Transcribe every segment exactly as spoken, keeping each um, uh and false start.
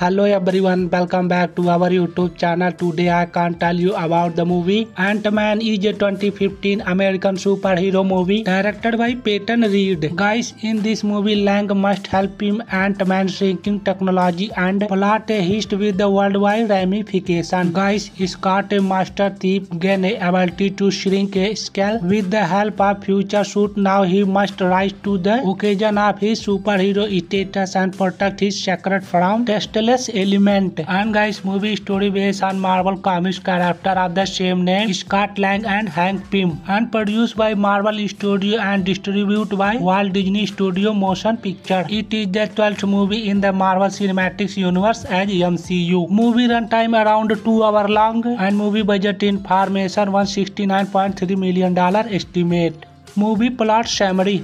Hello everyone, welcome back to our YouTube channel. Today I can tell you about the movie Ant-Man is a twenty fifteen American superhero movie directed by Peyton Reed. Guys, in this movie Lang must help him Ant-Man shrinking technology and plot a heist with the worldwide ramification. Guys, Scott, a master thief, gain the ability to shrink a skull with the help of future suit. Now he must rise to the occasion of his superhero status and protect his secret from test element. And guys, movie story based on Marvel Comics character of the same name Scott Lang and Hank Pym, and produced by Marvel Studios and distributed by Walt Disney Studios Motion Pictures. It is the twelfth movie in the Marvel Cinematic Universe as M C U. Movie runtime around two hour long, and movie budget information one hundred sixty-nine point three million dollar estimate. Movie plot summary.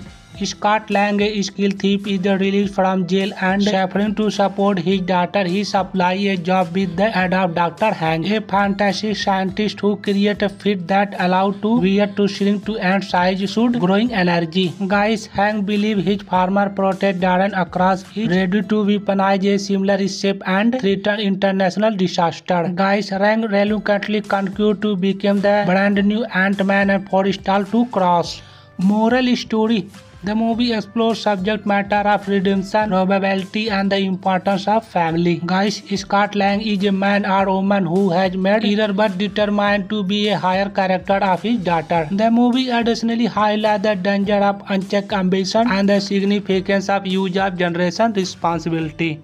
Scott Lang, a skilled thief, is released from jail and suffering to support his daughter. He supplies a job with the aid of Doctor Hank, a fantastic scientist who creates a fit that allows to wear to shrink to ant size, should growing energy. Guys, Hank believes his former protege Darren Cross is ready to weaponize a similar shape and threaten international disaster. Guys, Hank reluctantly concurs to become the brand new Ant-Man and forestall to Cross. Moral story. The movie explores subject matter of redemption, probability, and the importance of family. Guys, Scott Lang is a man or woman who has made error but determined to be a higher character of his daughter. The movie additionally highlights the danger of unchecked ambition and the significance of use of generation responsibility.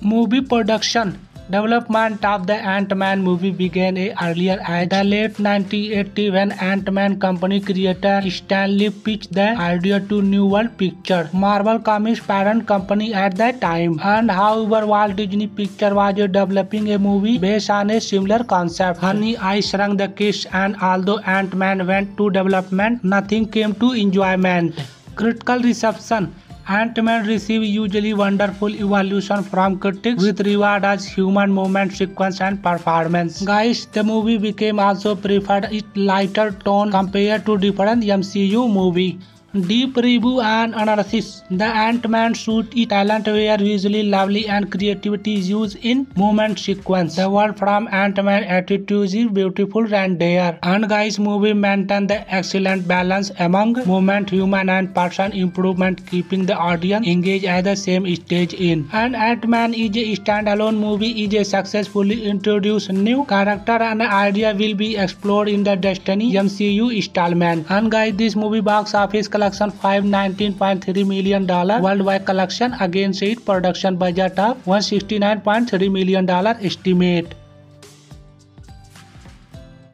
Movie production. Development of the Ant-Man movie began earlier as the late nineteen eighties when Ant-Man company creator Stan Lee pitched the idea to New World Pictures, Marvel Comics' parent company at that time. And however, Walt Disney Pictures was developing a movie based on a similar concept, Honey, I Shrunk the Kids, and although Ant-Man went to development, nothing came to enjoyment. Critical reception. Ant-Man received usually wonderful evaluation from critics, with reward as human movement sequence and performance. Guys, the movie became also preferred its lighter tone compared to different M C U movie. Deep review and analysis. The Ant-Man suit is talent where visually lovely and creativity is used in movement sequence. The world from Ant-Man attitudes is beautiful reindeer. And guys, movie maintained the excellent balance among movement, human, and person improvement, keeping the audience engaged at the same stage in. And Ant-Man is a standalone movie is a successfully introduced new character and idea will be explored in the Destiny M C U installment. And guys, this movie box office collection five hundred nineteen point three million dollar worldwide collection against its production budget of one hundred sixty-nine point three million dollar estimate.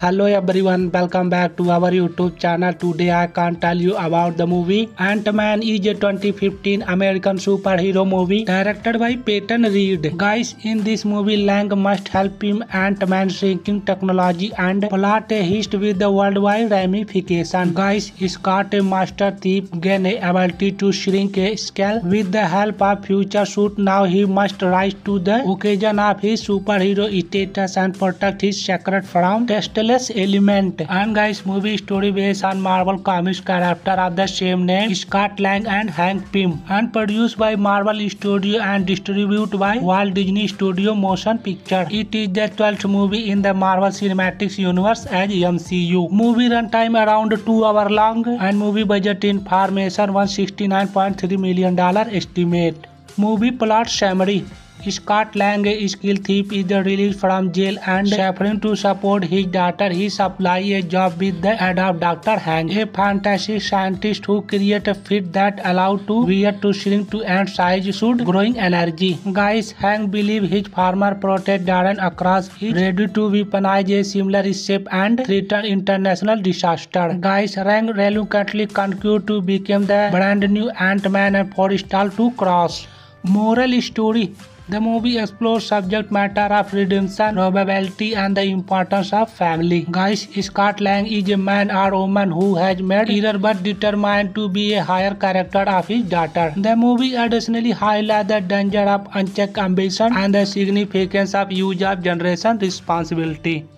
Hello everyone, welcome back to our YouTube channel. Today I can tell you about the movie Ant-Man is a twenty fifteen American superhero movie directed by Peyton Reed. Guys, in this movie Lang must help him Ant-Man shrinking technology and plot a heist with the worldwide ramification. Guys, Scott, a master thief, gain the ability to shrink a skull with the help of future suit. Now he must rise to the occasion of his superhero status and protect his secret from testless element. And guys, movie story based on Marvel Comics character of the same name Scott Lang and Hank Pym, and produced by Marvel Studios and distributed by Walt Disney Studios Motion Pictures. It is the twelfth movie in the Marvel Cinematic Universe as M C U. Movie runtime around two hour long, and movie budget information one hundred sixty-nine point three million dollar estimate. Movie plot summary. Scott Lang, a skilled thief, is released from jail and suffering to support his daughter. He supplies a job with the aid of Doctor Hank, a fantastic scientist who creates a fit that allows to wear to shrink to ant size, should growing energy. Guys, Hank believes his former protege Darren Cross is ready to weaponize a similar shape and threaten international disaster. Guys, Hank reluctantly concurs to become the brand new Ant-Man and forestalls to Cross. Moral story. The movie explores subject matter of redemption, probability, and the importance of family. Guys, Scott Lang is a man or woman who has made error but determined to be a higher character of his daughter. The movie additionally highlights the danger of unchecked ambition and the significance of use of generation responsibility.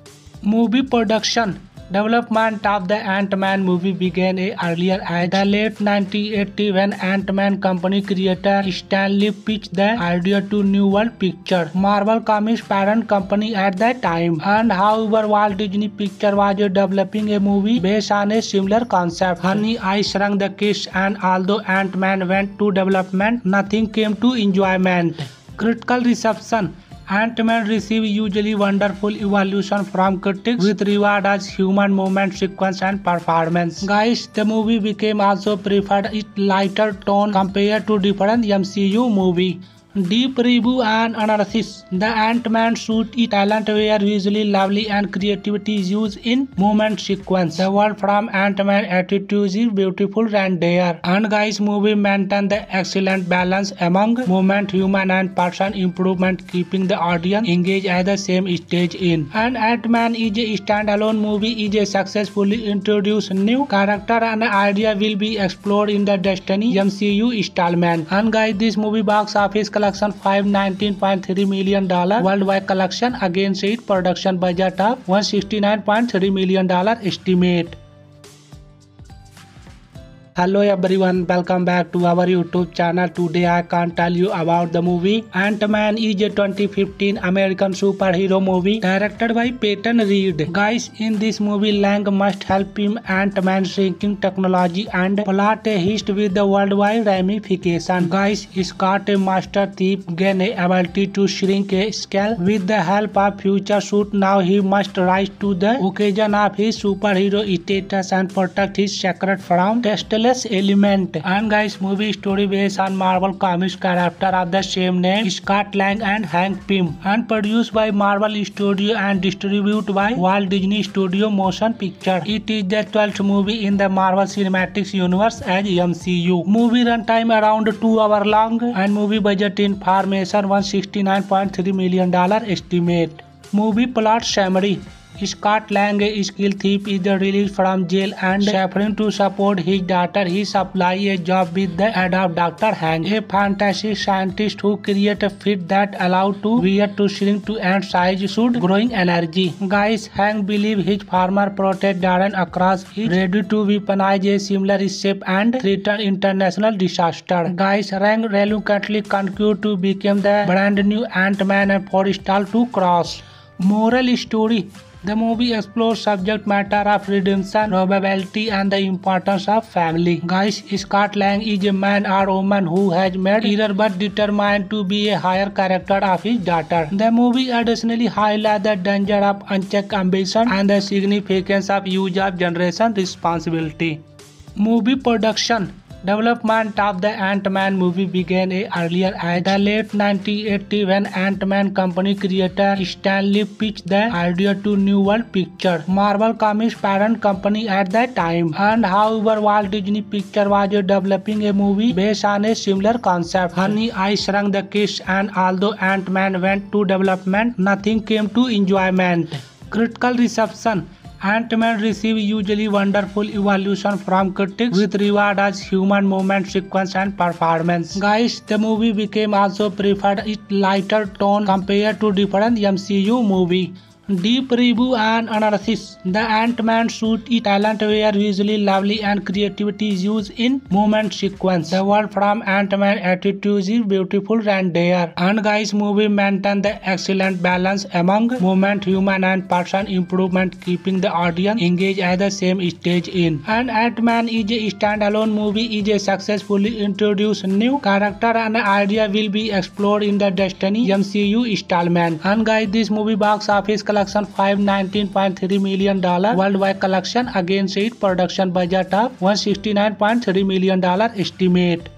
Movie production. Development of the Ant-Man movie began earlier in the late nineteen eighties when Ant-Man company creator Stan Lee pitched the idea to New World Pictures, Marvel Comics' parent company at that time. And however, Walt Disney Pictures was developing a movie based on a similar concept, Honey, I Shrunk the Kids, and although Ant-Man went to development, nothing came to enjoyment. Critical reception. Ant-Man received usually wonderful evaluation from critics, with reward as human movement sequence and performance. Guys, the movie became also preferred its lighter tone compared to different M C U movie. Deep review and analysis. The Ant-Man suit its talent were visually lovely and creativity is used in movement sequence. The world from Ant-Man attitudes is beautiful render. And guys, movie maintained the excellent balance among movement, human and person improvement, keeping the audience engaged at the same stage in. And Ant-Man is a standalone movie is a successfully introduced new character and idea will be explored in the Destiny M C U installment. And guys, this movie box office collection collection five hundred nineteen point three million dollars worldwide collection against its production budget of one hundred sixty-nine point three million dollars estimate. Hello everyone, welcome back to our YouTube channel. Today I can tell you about the movie Ant-Man is a twenty fifteen American superhero movie directed by Peyton Reed. Guys, in this movie Lang must help him Ant-Man shrinking technology and plot a heist with the worldwide ramification. Guys, Scott, a master thief, gain the ability to shrink a scale with the help of future suit. Now he must rise to the occasion of his superhero status and protect his secret from testless element. And guys, movie story based on Marvel Comics character of the same name Scott Lang and Hank Pym, and produced by Marvel Studios and distributed by Walt Disney Studios Motion Pictures. It is the twelfth movie in the Marvel Cinematic Universe as M C U. Movie runtime around two hour long and movie budget information one hundred sixty-nine point three million dollars estimate. Movie plot summary. Scott Lang, a skilled thief, is released from jail and suffering to support his daughter. He supplies a job with the aid of Doctor Hank, a fantastic scientist who creates a fit that allows to wear to shrink to ant size should growing energy. Guys, Hank believes his former protege Darren Cross is ready to weaponize a similar shape and threaten international disaster. Guys, Hank reluctantly concurs to become the brand new Ant-Man and forestall to Cross. Moral story. The movie explores subject matter of redemption, probability, and the importance of family. Guys, Scott Lang is a man or woman who has made error but determined to be a higher character of his daughter. The movie additionally highlights the danger of unchecked ambition and the significance of use of generation responsibility. Movie production. Development of the Ant-Man movie began earlier in the late nineteen eighties when Ant-Man company creator Stan Lee pitched the idea to New World Pictures, Marvel Comics' parent company at that time. And however, Walt Disney Pictures was developing a movie based on a similar concept, Honey, I Shrunk the Kids, and although Ant-Man went to development, nothing came to enjoyment. Critical reception. Ant-Man received usually wonderful evaluation from critics, with reward as human movement sequence and performance. Guys, the movie became also preferred its lighter tone compared to different M C U movie. Deep review and analysis. The Ant-Man suit its talent were visually lovely and creativity is used in movement sequence. The world from Ant-Man attitudes is beautiful render. And guys, movie maintained the excellent balance among movement, human and person improvement, keeping the audience engaged at the same stage in. And Ant-Man is a standalone movie is a successfully introduced new character and idea will be explored in the Destiny M C U installment. And guys, this movie box office collection collection five hundred nineteen point three million dollars worldwide collection against its production budget of one hundred sixty-nine point three million dollars estimate.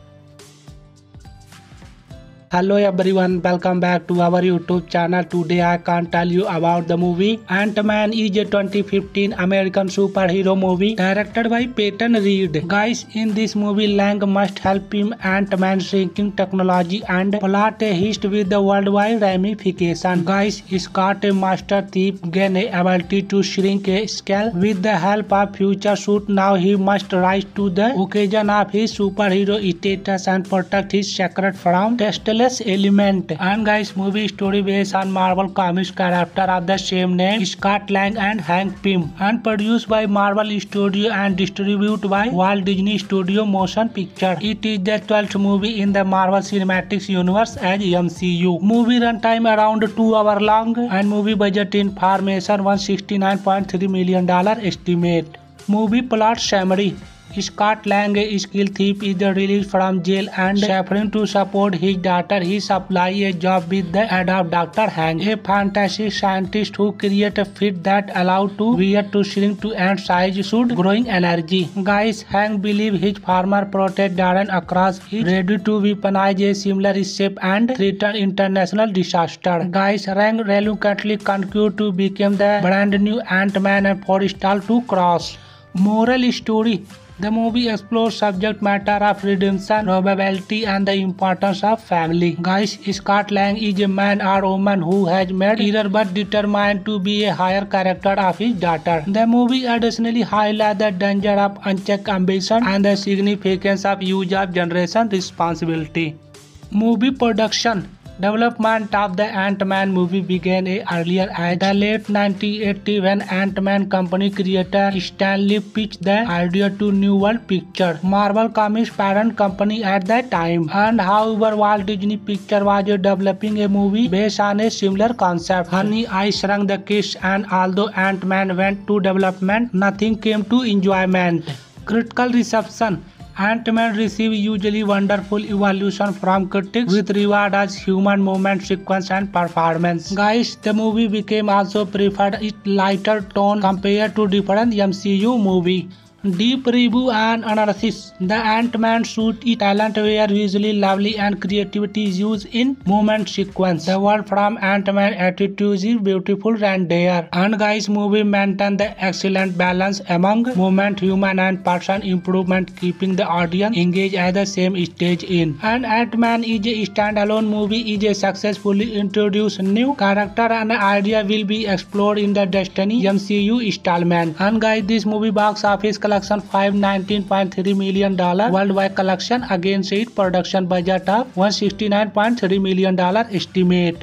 Hello everyone, welcome back to our YouTube channel. Today I can tell you about the movie Ant-Man is a twenty fifteen American superhero movie directed by Peyton Reed. Guys, in this movie Lang must help him Ant-Man shrinking technology and plot a heist with the worldwide ramification. Guys, Scott, a master thief, gain the ability to shrink a scale with the help of future suit. Now he must rise to the occasion of his superhero status and protect his secret from testless timeless element. And guys, movie story based on Marvel Comics character of the same name, Scott Lang and Hank Pym, and produced by Marvel Studios and distributed by Walt Disney Studios Motion Pictures. It is the twelfth movie in the Marvel Cinematic Universe as M C U. Movie runtime around two hour long, and movie budget information one hundred sixty-nine point three million dollar estimate. Movie plot summary. Scott Lang, a skilled thief, is released from jail and suffering to support his daughter. He supplies a job with the aid of Doctor Hank, a fantastic scientist who creates a fit that allows to wear to shrink to ant size, should growing energy. Guys, Hank believes his former protege Darren Cross is ready to weaponize a similar shape and threaten international disaster. Guys, Hank reluctantly concurs to become the brand new Ant-Man and forestall to Cross. Moral story. The movie explores subject matter of redemption, probability, and the importance of family. Guys, Scott Lang is a man or woman who has made error but determined to be a higher character of his daughter. The movie additionally highlights the danger of unchecked ambition and the significance of use of generation responsibility. Movie production. Development of the Ant-Man movie began earlier as the late nineteen eighties when Ant-Man company creator Stan Lee pitched the idea to New World Pictures, Marvel Comics' parent company at that time. And however, Walt Disney Pictures was developing a movie based on a similar concept, Honey, I Shrunk the Kids, and although Ant-Man went to development, nothing came to enjoyment. Critical reception. Ant-Man received usually wonderful evaluation from critics, with reward as human movement sequence and performance. Guys, the movie became also preferred its lighter tone compared to different M C U movie. Deep review and analysis. The Ant-Man suit is talent where visually lovely and creativity is used in movement sequence. The world from Ant-Man attitudes is beautiful and rare. And guys, movie maintained the excellent balance among movement, human, and person improvement, keeping the audience engaged at the same stage in. And Ant-Man is a standalone movie is a successfully introduced new character and idea will be explored in the Destiny M C U installment. And guys, this movie box office collection five hundred nineteen point three million dollar worldwide collection against its production budget of one hundred sixty-nine point three million dollar estimate.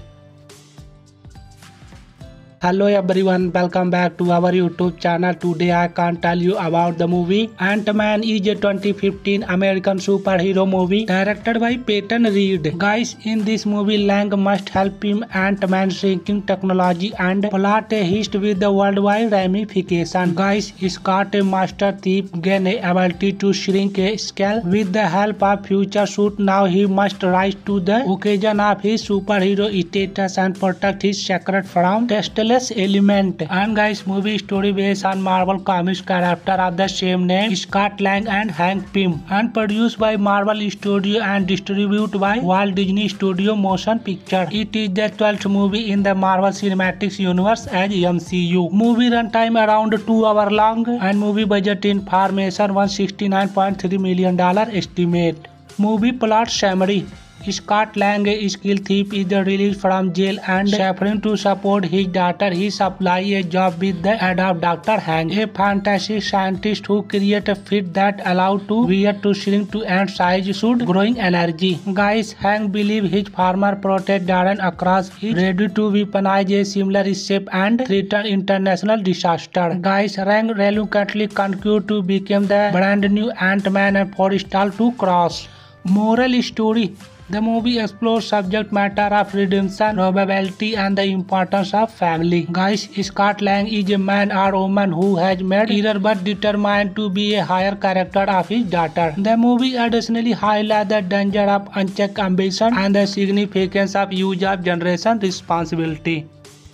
Hello everyone, welcome back to our YouTube channel. Today I can tell you about the movie Ant-Man is a twenty fifteen American superhero movie directed by Peyton Reed. Guys, in this movie Lang must help him Ant-Man shrinking technology and plot a heist with the worldwide ramification. Guys, Scott, a master thief, gain the ability to shrink a scale with the help of future suit. Now he must rise to the occasion of his superhero status and protect his secret from test element. And guys, movie story based on Marvel Comics character of the same name, Scott Lang and Hank Pym, and produced by Marvel Studios and distributed by Walt Disney Studios Motion Pictures. It is the twelfth movie in the Marvel Cinematic Universe as M C U. Movie runtime around two hour long, and movie budget information one hundred sixty-nine point three million dollar estimate. Movie plot summary. Scott Lang, a skilled thief, is released from jail and suffering to support his daughter. He supplies a job with the aid of Doctor Hank, a fantastic scientist who creates a fit that allows to wear to shrink to ant size, should growing energy. Guys, Hank believes his former protege Darren Cross is ready to weaponize a similar shape and threaten international disaster. Guys, Hank reluctantly concurs to become the brand new Ant-Man and forestalls to Cross. Moral story. The movie explores subject matter of redemption, probability, and the importance of family. Guys, Scott Lang is a man or woman who has made error but determined to be a higher character of his daughter. The movie additionally highlights the danger of unchecked ambition and the significance of use of generation responsibility.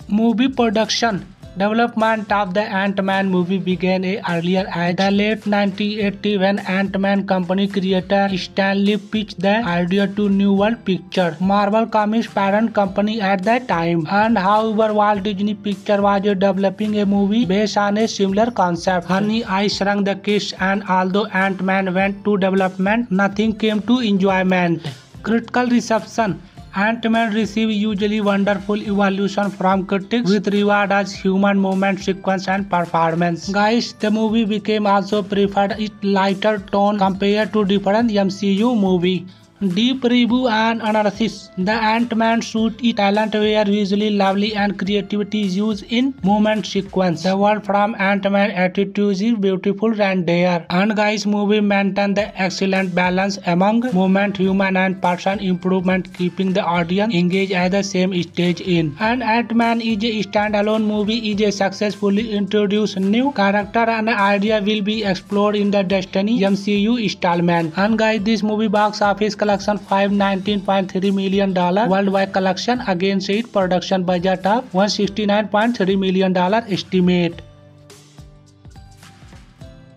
Movie production. Development of the Ant-Man movie began earlier as the late nineteen eighties when Ant-Man company creator Stan Lee pitched the idea to New World Pictures, Marvel Comics' parent company at that time. And however, Walt Disney Pictures was developing a movie based on a similar concept, Honey, I Shrunk the Kids, and although Ant-Man went to development, nothing came to enjoyment. Critical reception. Ant-Man received usually wonderful evaluation from critics, with reward as human movement sequence and performance. Guys, the movie became also preferred its lighter tone compared to different M C U movie. Deep review and analysis. The Ant-Man suit is talent were visually lovely and creativity is used in movement sequence. The world from Ant-Man attitudes is beautiful and rare. And guys, movie maintain the excellent balance among movement, human and person improvement, keeping the audience engaged at the same stage in. And Ant-Man is a standalone movie is a successfully introduced new character and idea will be explored in the Destiny M C U installment. And guys, this movie box office collection five hundred nineteen point three million dollars worldwide collection against its production budget of one hundred sixty-nine point three million dollars estimate.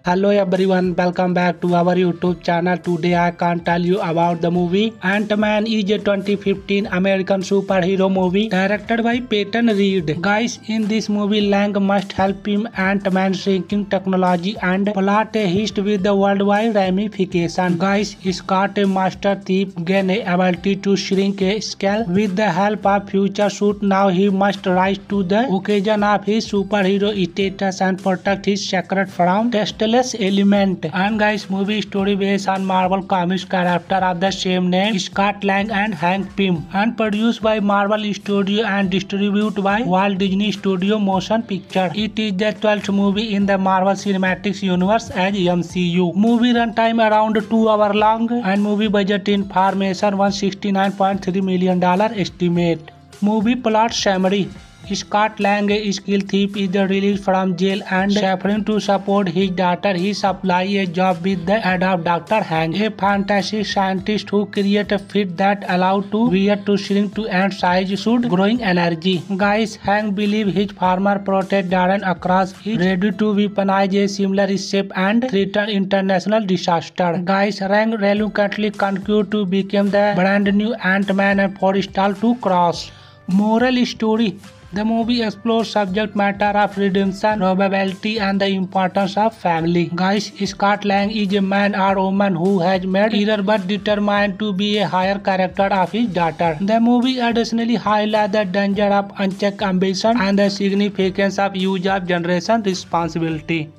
Hello everyone, welcome back to our YouTube channel. Today I can tell you about the movie Ant-Man is a twenty fifteen American superhero movie directed by Peyton Reed. Guys, in this movie Lang must help him Ant-Man shrinking technology and plot a heist with the worldwide ramification. Guys, Scott, a master thief, gain the ability to shrink a scale with the help of future suit. Now he must rise to the occasion of his superhero status and protect his secret from testless element. And guys, movie story based on Marvel Comics character of the same name Scott Lang and Hank Pym, and produced by Marvel Studios and distributed by Walt Disney Studios Motion Pictures. It is the twelfth movie in the Marvel Cinematic Universe as M C U. Movie runtime around two hour long and movie budget information one hundred sixty-nine point three million dollars estimate. Movie plot summary. Scott Lang, a skilled thief, is released from jail and suffering to support his daughter. He supplies a job with the aid of Doctor Hank, a fantastic scientist who creates a fit that allows to wear to shrink to ant size, should growing energy. Guys, Hank believes his former protege Darren Cross is ready to weaponize a similar shape and threaten international disaster. Guys, Lang reluctantly concurs to become the brand new Ant-Man and forestall to Cross. Moral story. The movie explores subject matter of redemption, probability, and the importance of family. Guys, Scott Lang is a man or woman who has made error but determined to be a higher character of his daughter. The movie additionally highlights the danger of unchecked ambition and the significance of use of generation responsibility.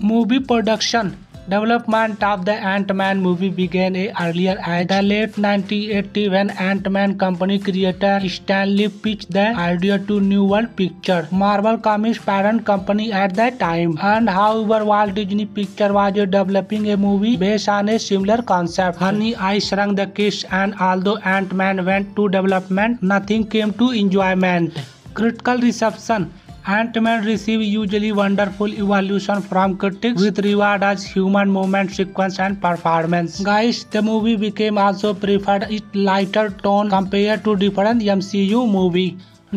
Movie production. Development of the Ant-Man movie began earlier as the late nineteen eighties when Ant-Man company creator Stan Lee pitched the idea to New World Pictures, Marvel Comics parent company at that time. And however, Walt Disney Pictures was developing a movie based on a similar concept, Honey, I Shrunk the Kids, and although Ant-Man went to development, nothing came to enjoyment. Critical reception. Ant-Man received usually wonderful evaluation from critics with reward as human movement sequence and performance. Guys, the movie became also preferred its lighter tone compared to different M C U movie.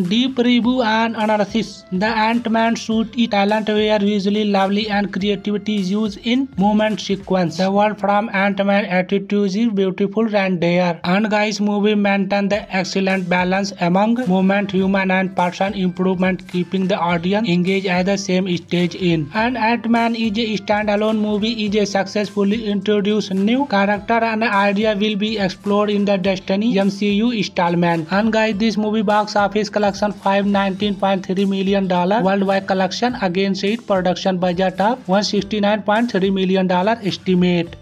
Deep review and analysis. The Ant-Man suit is talent were visually lovely and creativity is used in movement sequence. The world from Ant-Man attitudes is beautiful and rare. And guys, movie maintain the excellent balance among movement, human and person improvement, keeping the audience engaged at the same stage in. And Ant-Man is a standalone movie is a successfully introduced new character and idea will be explored in the Destiny M C U installment. And guys, this movie box office collection five hundred nineteen point three million dollars worldwide collection against its production budget of one hundred sixty-nine point three million dollars estimate.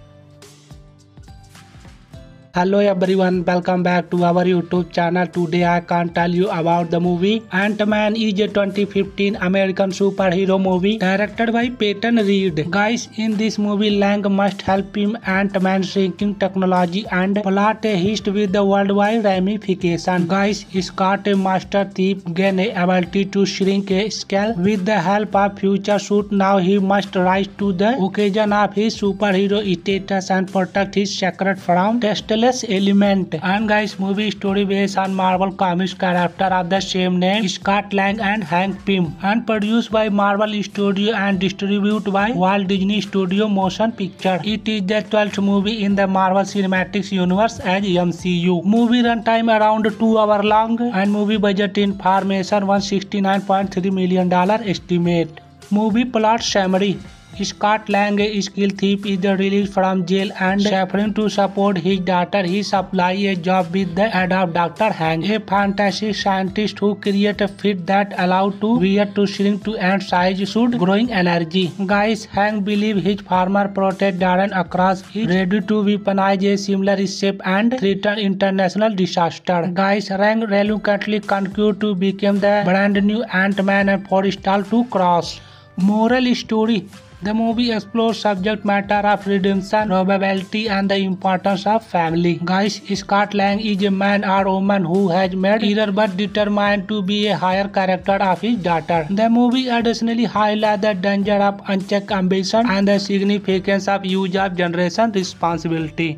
Hello everyone, welcome back to our YouTube channel. Today I can tell you about the movie Ant-Man is a twenty fifteen American superhero movie directed by Peyton Reed. Guys, in this movie Lang must help him Ant-Man shrinking technology and plot a heist with the worldwide ramification. Guys, Scott, a master thief, gain the ability to shrink a scale with the help of future suit. Now he must rise to the occasion of his superhero status and protect his secret from testless element. And guys, movie story based on Marvel Comics character of the same name Scott Lang and Hank Pym, and produced by Marvel Studios and distributed by Walt Disney Studios Motion Pictures. It is the twelfth movie in the Marvel Cinematic Universe as M C U. Movie runtime around two hour long and movie budget information one hundred sixty-nine point three million dollars estimate. Movie plot summary. Scott Lang, a skilled thief, is released from jail and suffering to support his daughter. He supplies a job with the aid of Doctor Hank, a fantastic scientist who creates a fit that allows to wear to shrink to and size should growing energy. Guys, Hank believes his former protege Darren Cross is ready to weaponize a similar shape and threaten international disaster. Guys, Hank reluctantly concludes to become the brand new Ant-Man and forestall to Cross. Moral story: the movie explores subject matter of redemption, probability, and the importance of family. Guys, Scott Lang is a man or woman who has made error but determined to be a higher character of his daughter. The movie additionally highlights the danger of unchecked ambition and the significance of use of generation responsibility.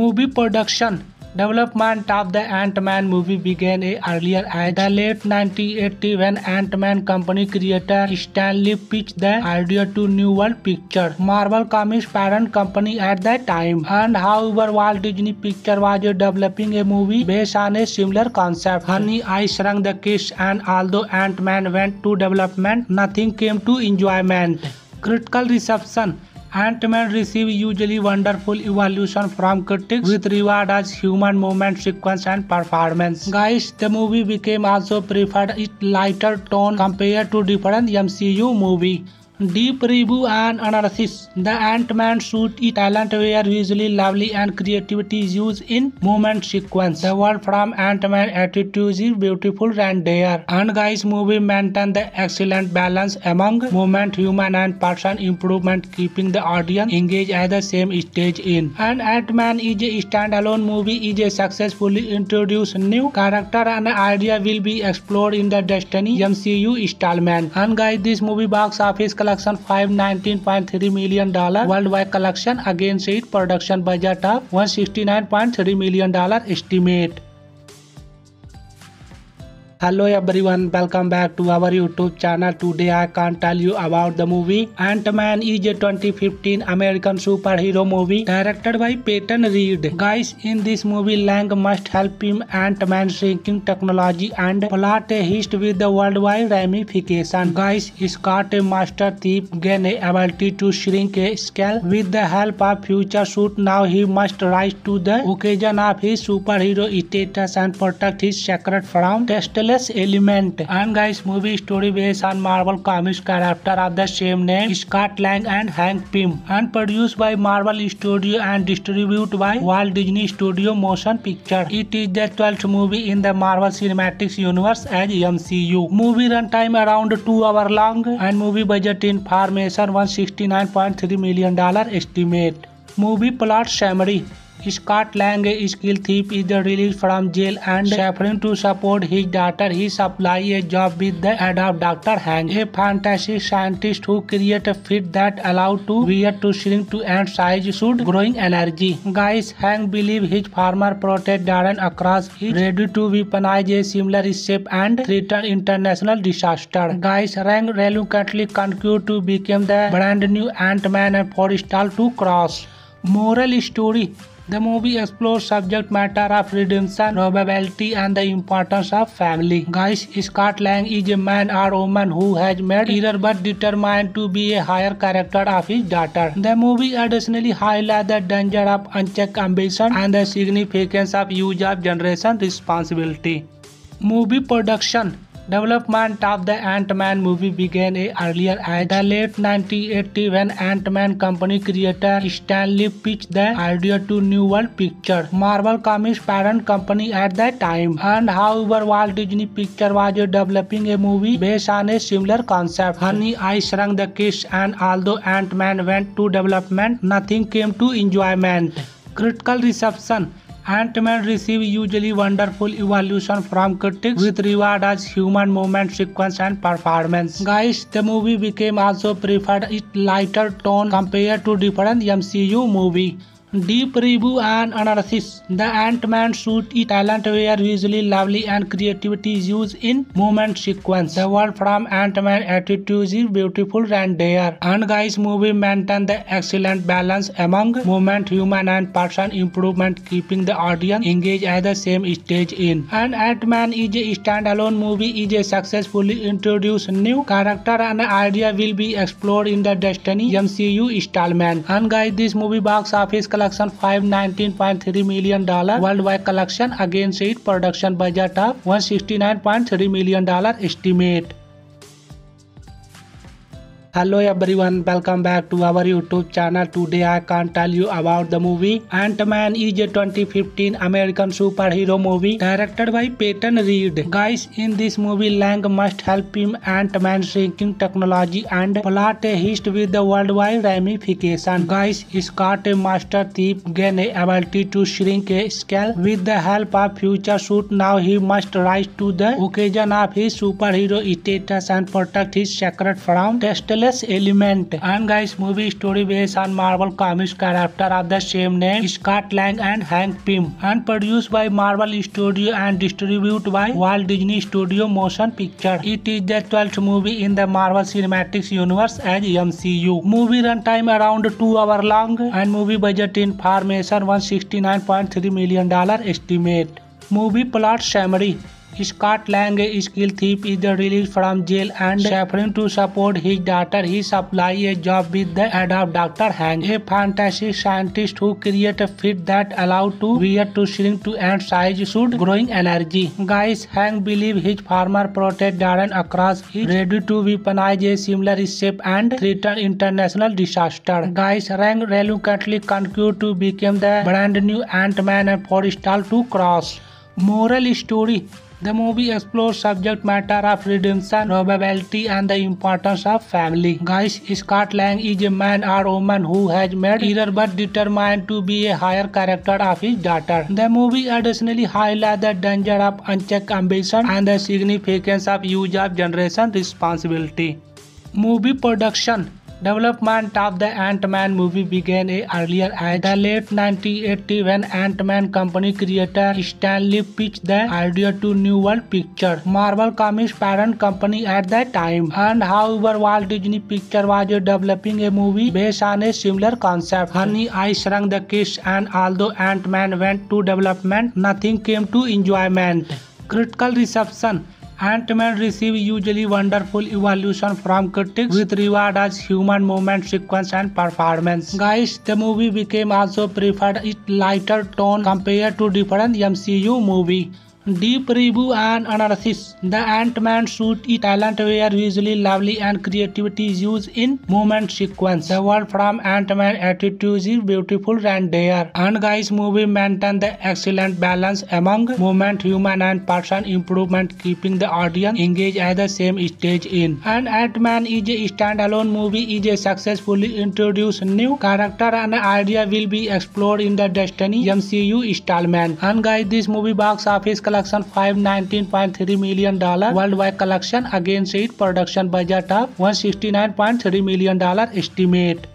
Movie production: development of the Ant-Man movie began earlier as the late nineteen eighties when Ant-Man company creator Stan Lee pitched the idea to New World Pictures, Marvel Comics' parent company at that time. And however, Walt Disney Pictures was developing a movie based on a similar concept, Honey, I Shrunk the Kids, and although Ant-Man went to development, nothing came to enjoyment. Critical reception: Ant-Man received usually wonderful evaluation from critics, with reward as human movement sequence and performance. Guys, the movie became also preferred its lighter tone compared to different M C U movie. Deep review and analysis: the Ant-Man suit is talent where visually lovely and creativity is used in movement sequence. The world from Ant-Man attitudes is beautiful render. And guys, movie maintained the excellent balance among movement, human, and person improvement, keeping the audience engaged at the same stage in. And Ant-Man is a standalone movie is a successfully introduced new character and idea will be explored in the Destiny M C U installment. And guys, this movie box office collection five hundred nineteen point three million dollars worldwide collection against its production budget of one hundred sixty-nine point three million dollars estimate. Hello everyone, welcome back to our YouTube channel. Today I can tell you about the movie Ant-Man is a twenty fifteen American superhero movie directed by Peyton Reed. Guys, in this movie Lang must help him Ant-Man shrinking technology and plot a heist with the worldwide ramification. Guys, Scott, a master thief, gain a ability to shrink a scale with the help of future suit. Now he must rise to the occasion of his superhero status and protect his secret from test element. And guys, movie story based on Marvel Comics character of the same name Scott Lang and Hank Pym, and produced by Marvel Studios and distributed by Walt Disney Studios Motion Pictures. It is the twelfth movie in the Marvel Cinematic Universe as M C U. Movie runtime around two hour long and movie budget information one hundred sixty-nine point three million dollars estimate. Movie plot summary: Scott Lang, a skilled thief, is released from jail and suffering to support his daughter. He supplies a job with the aid of Doctor Hank, a fantastic scientist who creates a fit that allows to wear to shrink to and size should growing energy. Guys, Hank believes his former protege Darren Cross is ready to weaponize a similar shape and threaten international disaster. Guys, Hank reluctantly concludes to become the brand new Ant-Man and forestalls to Cross. Moral story: the movie explores subject matter of redemption, probability, and the importance of family. Guys, Scott Lang is a man or woman who has made error but determined to be a higher character of his daughter. The movie additionally highlights the danger of unchecked ambition and the significance of use of generation responsibility. Movie production: development of the Ant-Man movie began earlier as the late nineteen eighties when Ant-Man company creator Stan Lee pitched the idea to New World Pictures, Marvel Comics' parent company at that time. And however, Walt Disney Pictures was developing a movie based on a similar concept, Honey, I Shrunk the Kids, and although Ant-Man went to development, nothing came to enjoyment. Critical reception: Ant-Man received usually wonderful evaluation from critics, with reward as human movement sequence and performance. Guys, the movie became also preferred its lighter tone compared to different M C U movie. Deep review and analysis. The Ant-Man suit is talent were visually lovely and creativity is used in movement sequence. The world from Ant-Man attitudes is beautiful and rare. And guys, movie maintain the excellent balance among movement, human and person improvement, keeping the audience engaged at the same stage in. And Ant-Man is a standalone movie is a successfully introduced new character and idea will be explored in the Destiny M C U installment. And guys, this movie box office collection five hundred nineteen point three million dollars worldwide collection against its production budget of one hundred sixty-nine point three million dollars estimate. Hello everyone, welcome back to our YouTube channel. Today I can tell you about the movie Ant-Man is a twenty fifteen American superhero movie directed by Peyton Reed. Guys, in this movie Lang must help him Ant-Man shrinking technology and plot a heist with the worldwide ramification. Guys, Scott, a master thief, gain the ability to shrink a skull with the help of future suit. Now he must rise to the occasion of his superhero status and protect his secret from testless element. And guys, movie story based on Marvel Comics character of the same name Scott Lang and Hank Pym, and produced by Marvel Studios and distributed by Walt Disney Studios Motion Pictures. It is the twelfth movie in the Marvel Cinematic Universe as M C U. Movie runtime around two hour long and movie budget information one hundred sixty-nine point three million dollars estimate. Movie plot summary. Scott Lang, a skilled thief, is released from jail and suffering to support his daughter. He supplies a job with the aid of Doctor Hank, a fantastic scientist who creates a fit that allows to wear to shrink to ant size, should growing energy. Guys, Hank believes his former protege Darren Cross is ready to weaponize a similar shape and threaten international disaster. Guys, Lang reluctantly concurs to become the brand new Ant-Man and forestall to Cross. Moral story. The movie explores subject matter of redemption, probability, and the importance of family. Guys, Scott Lang is a man or woman who has made error but determined to be a higher character of his daughter. The movie additionally highlights the danger of unchecked ambition and the significance of use of generation responsibility. Movie production. Development of the Ant-Man movie began earlier as the late nineteen eighties when Ant-Man company creator Stan Lee pitched the idea to New World Pictures, Marvel Comics parent company at that time. And however, Walt Disney Pictures was developing a movie based on a similar concept, Honey, I Shrunk the Kids, and although Ant-Man went to development, nothing came to enjoyment. Critical reception. Ant-Man received usually wonderful evaluation from critics with reward as human movement sequence and performance. Guys, the movie became also preferred its lighter tone compared to different M C U movie. Deep review and analysis. The Ant-Man suit is talent were visually lovely and creativity is used in movement sequence. The world from Ant-Man attitudes is beautiful and rare. And guys, movie maintain the excellent balance among movement, human and person improvement, keeping the audience engaged at the same stage in. And Ant-Man is a standalone movie is a successfully introduced new character and idea will be explored in the Destiny M C U installment. And guys, this movie box office collection five hundred nineteen point three million dollars worldwide collection against its production budget of one hundred sixty-nine point three million dollars estimate.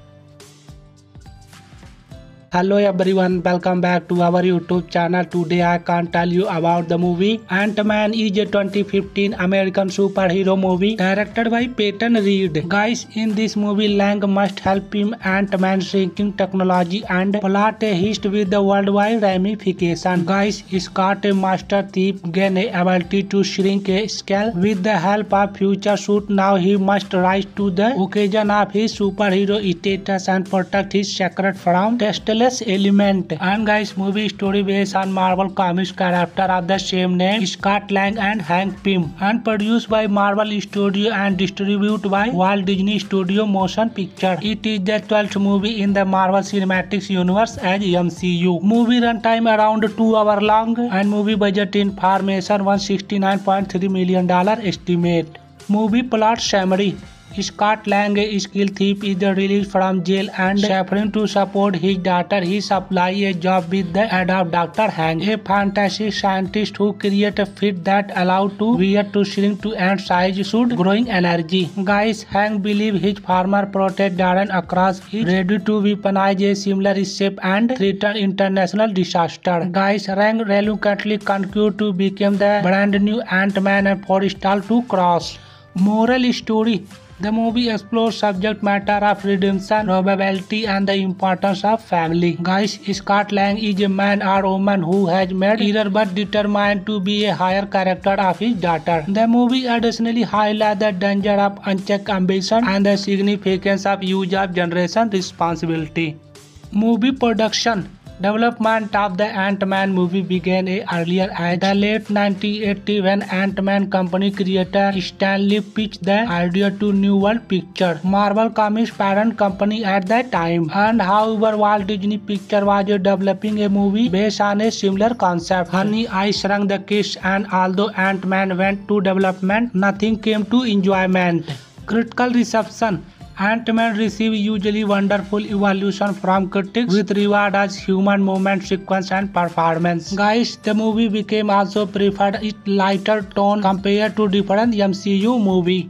Hello everyone, welcome back to our YouTube channel. Today I can tell you about the movie Ant-Man is a twenty fifteen American superhero movie directed by Peyton Reed. Guys, in this movie Lang must help him Ant-Man shrinking technology and plot a heist with the worldwide ramification. Guys, Scott, a master thief, gain the ability to shrink a skull with the help of future suit. Now he must rise to the occasion of his superhero status and protect his secret from testless element. And guys, movie story based on Marvel Comics character of the same name Scott Lang and Hank Pym, and produced by Marvel Studios and distributed by Walt Disney Studios Motion Pictures. It is the twelfth movie in the Marvel Cinematic Universe as M C U. Movie runtime around two hour long and movie budget information one hundred sixty-nine point three million dollars estimate. Movie plot summary. Scott Lang, a skilled thief, is released from jail and suffering to support his daughter. He supplies a job with the aid of Doctor Hank, a fantastic scientist who creates a fit that allows to wear to shrink to and size should growing energy. Guys, Hank believes his former protege Darren Cross is ready to weaponize a similar shape and threaten international disaster. Guys, Hank reluctantly concurs to become the brand new Ant-Man and forestall to Cross. Moral story. The movie explores subject matter of redemption, probability, and the importance of family. Guys, Scott Lang is a man or woman who has made error but determined to be a higher character of his daughter. The movie additionally highlights the danger of unchecked ambition and the significance of use of generation responsibility. Movie production. Development of the Ant-Man movie began earlier as the late nineteen eighties when Ant-Man company creator Stan Lee pitched the idea to New World Pictures, Marvel Comics' parent company at that time. And however, Walt Disney Pictures was developing a movie based on a similar concept, Honey, I Shrunk the Kids, and although Ant-Man went to development, nothing came to enjoyment. Critical reception. Ant-Man received usually wonderful evaluation from critics, with reward as human movement sequence and performance. Guys, the movie became also preferred its lighter tone compared to different M C U movie.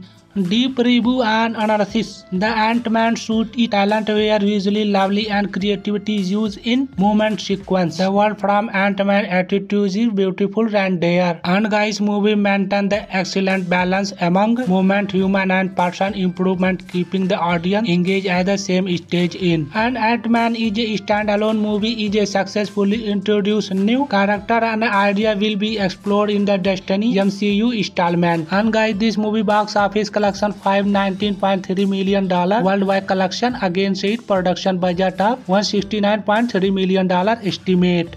Deep review and analysis. The Ant-Man suit is talent where visually lovely and creativity is used in movement sequence. The world from Ant-Man attitudes is beautiful and rare. And guys, movie maintained the excellent balance among movement, human, and person improvement, keeping the audience engaged at the same stage in. And Ant-Man is a standalone movie is a successfully introduced new character and idea will be explored in the Destiny M C U installment. And guys, this movie box office collection five hundred nineteen point three million dollars worldwide collection against its production budget of one hundred sixty-nine point three million dollars estimate.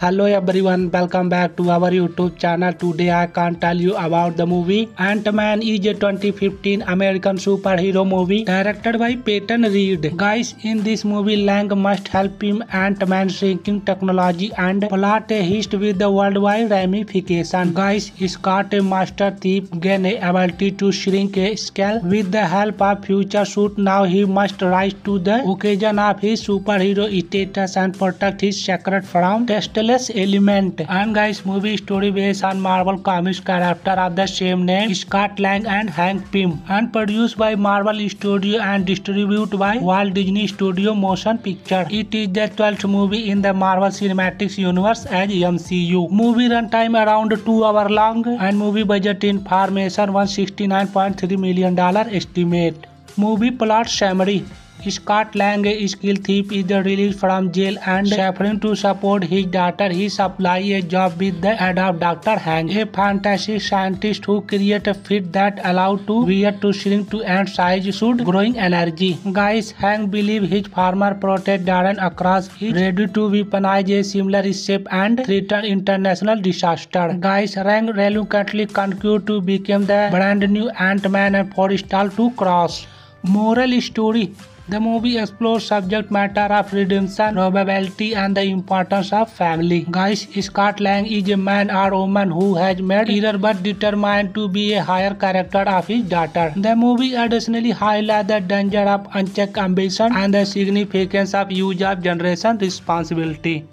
Hello everyone, welcome back to our YouTube channel. Today I can tell you about the movie Ant-Man is a twenty fifteen American superhero movie directed by Peyton Reed. Guys, in this movie Lang must help him Ant-Man shrinking technology and plot a heist with the worldwide ramification. Guys, Scott, a master thief, gain a ability to shrink a skull with the help of future suit. Now he must rise to the occasion of his superhero status and protect his secret from test element. And guys, movie story based on Marvel Comics character of the same name Scott Lang and Hank Pym, and produced by Marvel Studios and distributed by Walt Disney Studios Motion Pictures. It is the twelfth movie in the Marvel Cinematic Universe as M C U. Movie runtime around two hour long and movie budget information one hundred sixty-nine point three million dollars estimate. Movie plot summary. Scott Lang, a skilled thief, is released from jail and suffering to support his daughter. He supplies a job with the aid of Doctor Hank, a fantastic scientist who creates a fit that allows to wear to shrink to and size should growing energy. Guys, Hank believes his former protege Darren Cross is ready to weaponize a similar shape and threaten international disaster. Guys, Hank reluctantly concurs to become the brand new Ant-Man and forestalls to Cross. Moral story. The movie explores subject matter of redemption, probability, and the importance of family. Guys, Scott Lang is a man or woman who has made error but determined to be a higher character of his daughter. The movie additionally highlights the danger of unchecked ambition and the significance of use of generation responsibility.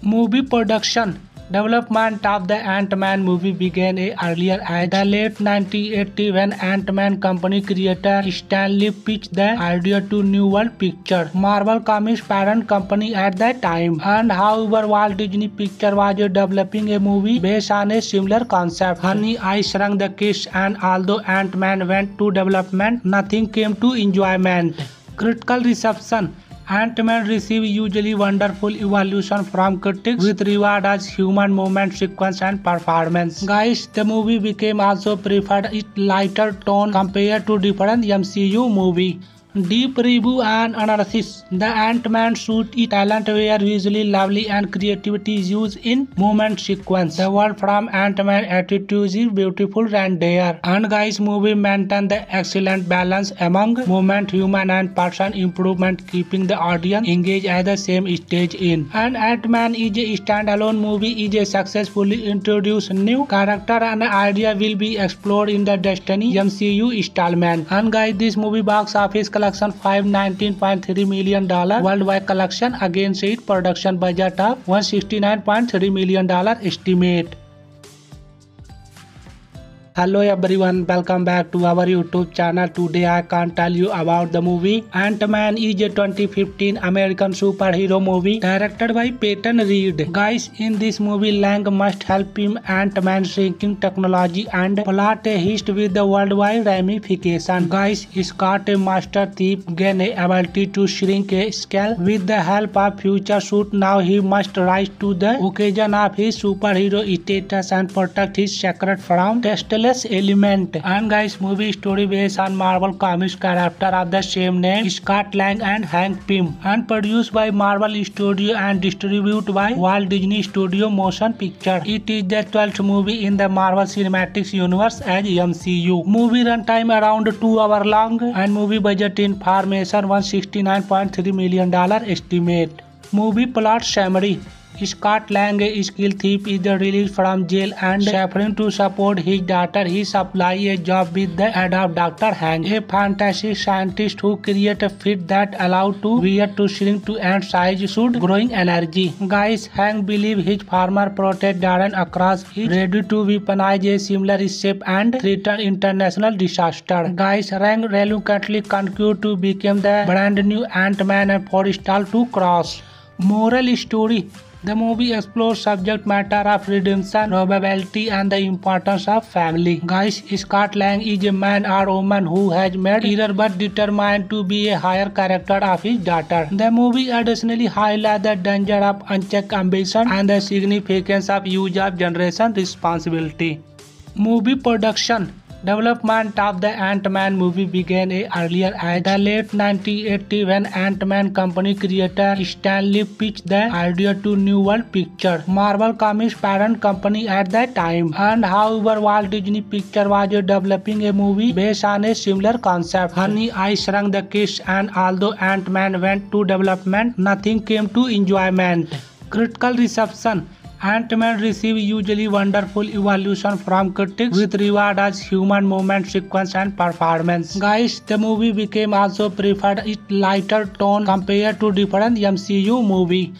Movie production. Development of the Ant-Man movie began earlier as the late nineteen eighties when Ant-Man company creator Stan Lee pitched the idea to New World Pictures, Marvel Comics' parent company at that time. And however, Walt Disney Pictures was developing a movie based on a similar concept, Honey, I Shrunk the Kids, and although Ant-Man went to development, nothing came to enjoyment. Critical reception. Ant-Man received usually wonderful evaluation from critics, with reward as human movement sequence and performance. Guys, the movie became also preferred its lighter tone compared to different M C U movie. Deep review and analysis. The Ant-Man suit is talent were visually lovely and creativity is used in movement sequence. The world from Ant-Man attitudes is beautiful and rare. And guys, movie maintain the excellent balance among movement, human and person improvement, keeping the audience engaged at the same stage in. And Ant-Man is a standalone movie is a successfully introduced new character and idea will be explored in the Destiny M C U installment. And guys, this movie box office collection collection five hundred nineteen point three million dollars worldwide collection against its production budget of one hundred sixty-nine point three million dollars estimate. Hello everyone, welcome back to our YouTube channel. Today I can tell you about the movie Ant-Man is a twenty fifteen American superhero movie directed by Peyton Reed. Guys, in this movie Lang must help him Ant-Man shrinking technology and plot a heist with the worldwide ramification. Guys, Scott, a master thief, gain the ability to shrink a scale with the help of future suit. Now he must rise to the occasion of his superhero status and protect his secret from testless element. And guys, movie story based on Marvel Comics character of the same name Scott Lang and Hank Pym, and produced by Marvel Studios and distributed by Walt Disney Studios Motion Pictures. It is the twelfth movie in the Marvel Cinematic Universe as M C U. Movie runtime around two hour long and movie budget information one hundred sixty-nine point three million dollars estimate. Movie plot summary. Scott Lang, a skilled thief, is released from jail and suffering to support his daughter. He supplies a job with the aid of Doctor Hank, a fantastic scientist who creates a fit that allows to wear to shrink to ant size, should growing energy. Guys, Hank believes his former protege Darren Cross is ready to weaponize a similar shape and threaten international disaster. Guys, Lang reluctantly concurs to become the brand new Ant-Man and forestall to Cross. Moral story. The movie explores subject matter of redemption, probability, and the importance of family. Guys, Scott Lang is a man or woman who has made error but determined to be a higher character of his daughter. The movie additionally highlights the danger of unchecked ambition and the significance of use of generation responsibility. Movie production. Development of the Ant-Man movie began earlier as the late nineteen eighties when Ant-Man company creator Stan Lee pitched the idea to New World Pictures, Marvel Comics parent company at that time. And however, Walt Disney Pictures was developing a movie based on a similar concept, Honey, I Shrunk the Kids, and although Ant-Man went to development, nothing came to enjoyment. Critical reception. Ant-Man received usually wonderful evaluation from critics with reward as human movement sequence and performance. Guys, the movie became also preferred its lighter tone compared to different M C U movie.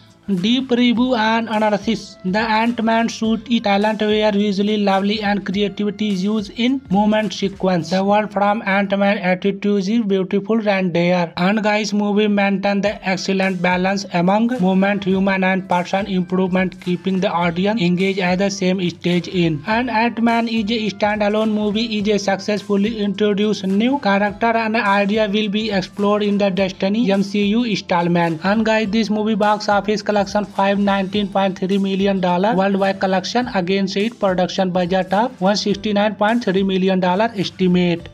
Deep review and analysis. The Ant-Man suit is talent were visually lovely and creativity is used in movement sequence. The world from Ant-Man attitudes is beautiful and rare. And guys, movie maintain the excellent balance among movement, human and person improvement, keeping the audience engaged at the same stage in. And Ant-Man is a standalone movie is a successfully introduced new character and idea will be explored in the Destiny M C U installment. And guys, this movie box office collection five hundred nineteen point three million dollars worldwide collection against its production budget of one hundred sixty-nine point three million dollars estimate.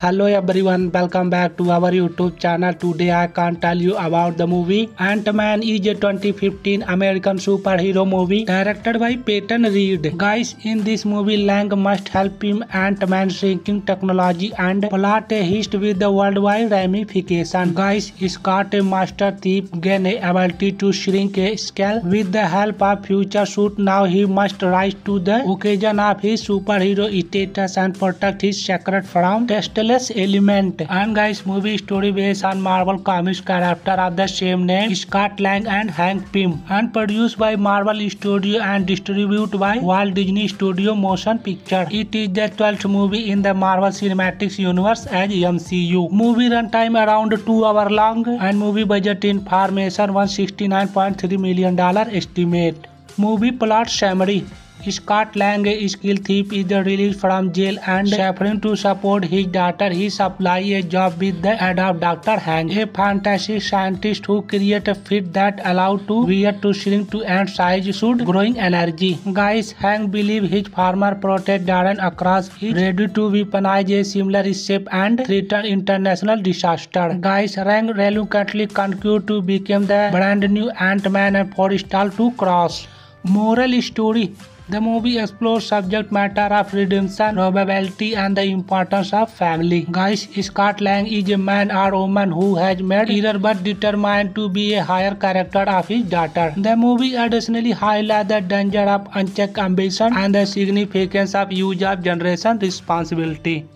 Hello everyone, welcome back to our YouTube channel. Today I can tell you about the movie Ant-Man is a twenty fifteen American superhero movie directed by Peyton Reed. Guys, in this movie Lang must help him Ant-Man shrinking technology and plot a heist with the worldwide ramification. Guys, Scott, a master thief, gain the ability to shrink a scale with the help of future suit. Now he must rise to the occasion of his superhero status and protect his secret from testless element. And guys, movie story based on Marvel Comics character of the same name Scott Lang and Hank Pym, and produced by Marvel Studios and distributed by Walt Disney Studios Motion Pictures. It is the twelfth movie in the Marvel Cinematic Universe as M C U. Movie runtime around two hour long and movie budget information one hundred sixty-nine point three million dollars estimate. Movie plot summary. Scott Lang, a skilled thief, is released from jail and suffering to support his daughter. He supplies a job with the aid of Doctor Hank, a fantastic scientist who creates a fit that allows to wear to shrink to and size should growing energy. Guys, Hank believes his former protege Darren Cross is ready to weaponize a similar shape and threaten international disaster. Guys, Hank reluctantly concurs to become the brand new Ant-Man and forestall to Cross. Moral story. The movie explores subject matter of redemption, probability, and the importance of family. Guys, Scott Lang is a man or woman who has made error but determined to be a higher character of his daughter. The movie additionally highlights the danger of unchecked ambition and the significance of use of generation responsibility.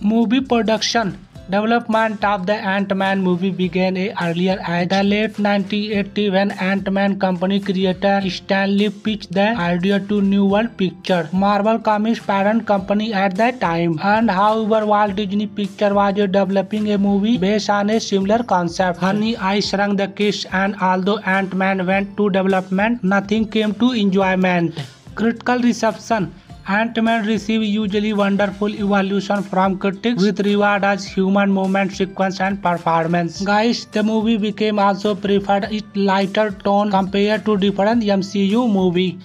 Movie production. Development of the Ant-Man movie began earlier as the late nineteen eighties when Ant-Man company creator Stan Lee pitched the idea to New World Pictures, Marvel Comics' parent company at that time. And however, Walt Disney Pictures was developing a movie based on a similar concept, Honey, I Shrunk the Kids, and although Ant-Man went to development, nothing came to enjoyment. Critical reception. Ant-Man received usually wonderful evaluation from critics, with reward as human movement sequence and performance. Guys, the movie became also preferred its lighter tone compared to different M C U movie.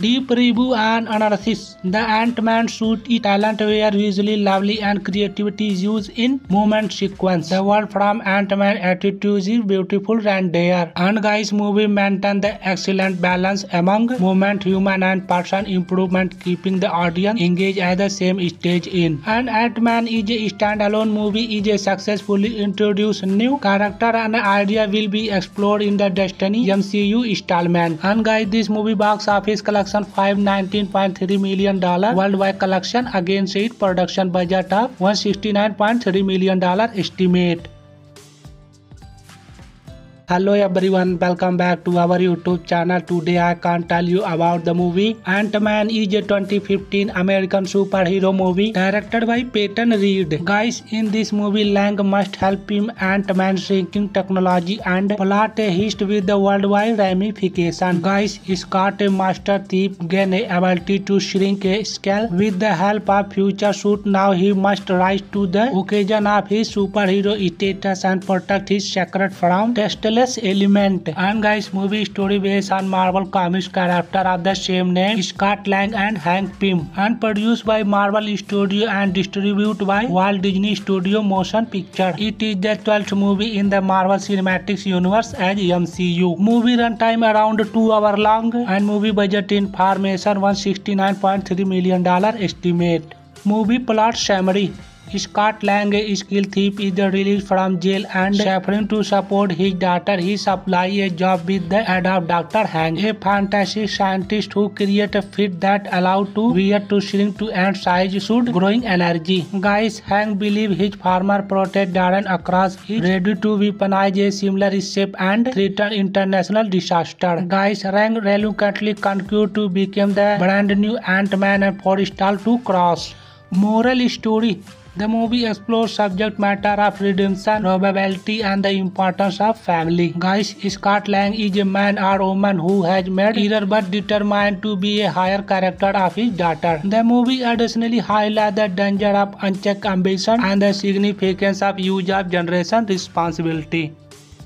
Deep review and analysis. The Ant-Man suit is talent were visually lovely and creativity is used in movement sequence. The world from Ant-Man attitudes is beautiful and there. And guys, movie maintained the excellent balance among movement, human and person improvement, keeping the audience engaged at the same stage in. And Ant-Man is a standalone movie is a successfully introduced new character and idea will be explored in the Destiny M C U installment. And guys, this movie box office collection five hundred nineteen point three million dollars worldwide collection against its production budget of one hundred sixty-nine point three million dollars estimate. Hello everyone, welcome back to our YouTube channel. Today I can tell you about the movie Ant-Man is a twenty fifteen American superhero movie directed by Peyton Reed. Guys, in this movie Lang must help him Ant-Man shrinking technology and plot a heist with the worldwide ramification. Guys, Scott, a master thief, gain a ability to shrink a skull with the help of future suit. Now he must rise to the occasion of his superhero status and protect his secret from test element. And guys, movie story based on Marvel Comics character of the same name Scott Lang and Hank Pym, and produced by Marvel Studios and distributed by Walt Disney Studios Motion Pictures. It is the twelfth movie in the Marvel Cinematic Universe as M C U. Movie runtime around two hour long and movie budget information one hundred sixty-nine point three million dollars estimate. Movie plot summary. Scott Lang, a skilled thief, is released from jail and suffering to support his daughter. He supplies a job with the aid of Doctor Hank, a fantastic scientist who creates a fit that allows to wear to shrink to and size should growing energy. Guys, Hank believes his former protege Darren Cross is ready to weaponize a similar shape and threaten international disaster. Guys, Hank reluctantly concurs to become the brand new Ant-Man and forestalls to Cross. Moral story. The movie explores subject matter of redemption, probability, and the importance of family. Guys, Scott Lang is a man or woman who has made error but determined to be a higher character of his daughter. The movie additionally highlights the danger of unchecked ambition and the significance of use of generation responsibility.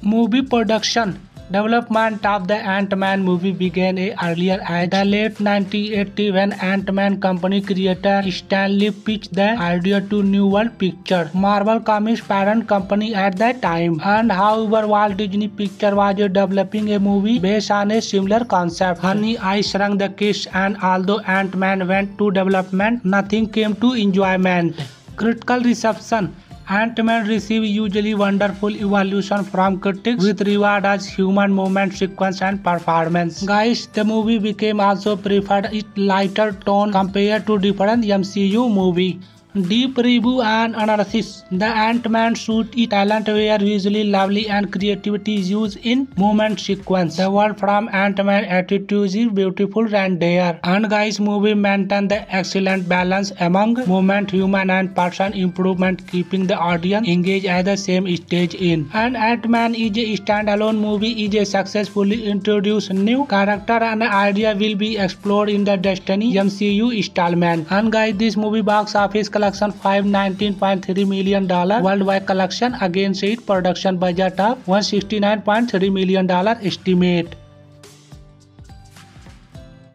Movie production. Development of the Ant-Man movie began earlier as the late nineteen eighties when Ant-Man company creator Stan Lee pitched the idea to New World Pictures, Marvel Comics' parent company at that time. And however, Walt Disney Pictures was developing a movie based on a similar concept, Honey, I Shrunk the Kids, and although Ant-Man went to development, nothing came to enjoyment. Critical reception. Ant-Man received usually wonderful evaluation from critics, with reward as human movement sequence and performance. Guys, the movie became also preferred its lighter tone compared to different M C U movie. Deep review and analysis. The Ant-Man suit is talent where visually lovely and creativity is used in movement sequence. The world from Ant-Man attitudes is beautiful and rare. And guys, movie maintain the excellent balance among movement, human and person improvement, keeping the audience engaged at the same stage in. And Ant-Man is a standalone movie is a successfully introduced new character and idea will be explored in the Destiny M C U installment. And guys, this movie box office collection collection five hundred nineteen point three million dollars worldwide collection against its production budget of one hundred sixty-nine point three million dollars estimate.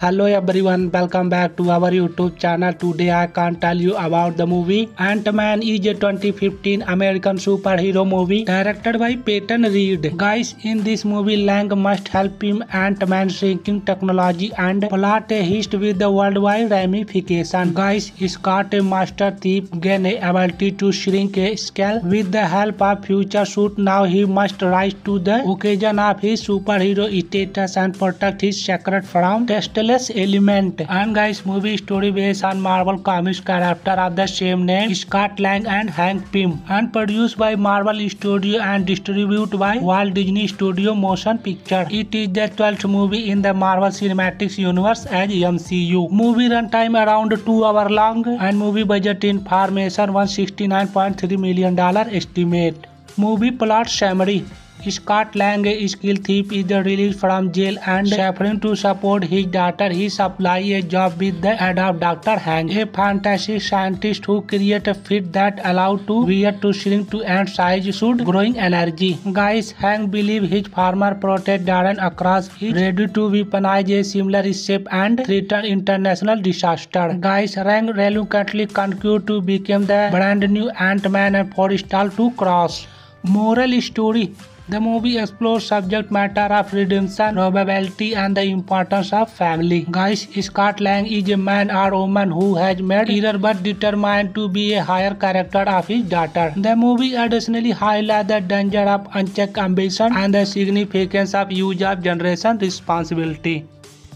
Hello everyone, welcome back to our YouTube channel. Today I can tell you about the movie Ant-Man is a twenty fifteen American superhero movie directed by Peyton Reed. Guys, in this movie Lang must help him Ant-Man shrinking technology and plot a heist with the worldwide ramification. Guys, Scott, a master thief, gain the ability to shrink a scale with the help of future suit. Now he must rise to the occasion of his superhero status and protect his secret from testless element. And guys, movie story based on Marvel Comics character of the same name Scott Lang and Hank Pym, and produced by Marvel Studios and distributed by Walt Disney Studios Motion Pictures. It is the twelfth movie in the Marvel Cinematic Universe as M C U. Movie runtime around two hour long and movie budget information one hundred sixty-nine point three million dollars estimate. Movie plot summary. Scott Lang, a skilled thief, is released from jail and suffering to support his daughter. He supplies a job with the aid of Doctor Hank, a fantastic scientist who creates a fit that allows to wear to shrink to ant size should growing energy. Guys, Hank believes his former protege Darren Cross is ready to weaponize a similar shape and threaten international disaster. Guys, Lang reluctantly concurs to become the brand new Ant-Man and forestall to Cross. Moral story. The movie explores subject matter of redemption, probability, and the importance of family. Guys, Scott Lang is a man or woman who has made error but determined to be a higher character of his daughter. The movie additionally highlights the danger of unchecked ambition and the significance of use of generation responsibility.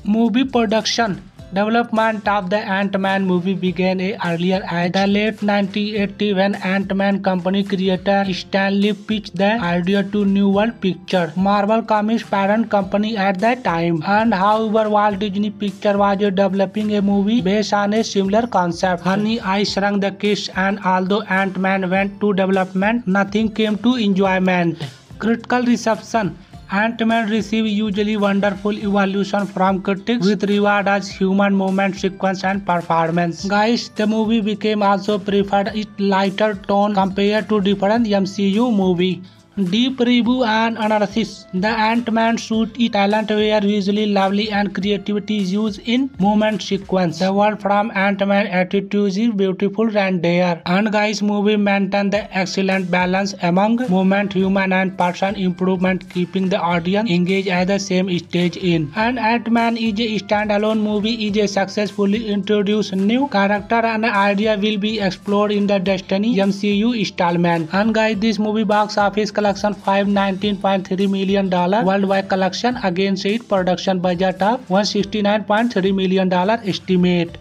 Movie production. Development of the Ant-Man movie began earlier as the late nineteen eighties when Ant-Man company creator Stan Lee pitched the idea to New World Pictures, Marvel Comics parent company at that time. And however, Walt Disney Pictures was developing a movie based on a similar concept, Honey, I Shrunk the Kids, and although Ant-Man went to development, nothing came to enjoyment. Critical reception. Ant-Man received usually wonderful evaluation from critics with reward as human movement sequence and performance. Guys, the movie became also preferred its lighter tone compared to different M C U movie. Deep review and analysis. The Ant-Man suit is talent where visually lovely and creativity is used in movement sequence. The world from Ant-Man attitudes is beautiful and rare. And guys, movie maintain the excellent balance among movement, human and person improvement, keeping the audience engaged at the same stage in. And Ant-Man is a standalone movie is a successfully introduced new character and idea will be explored in the Destiny M C U installment. And guys, this movie box office collection collection five hundred nineteen point three million dollars worldwide collection against its production budget of one hundred sixty-nine point three million dollars estimate.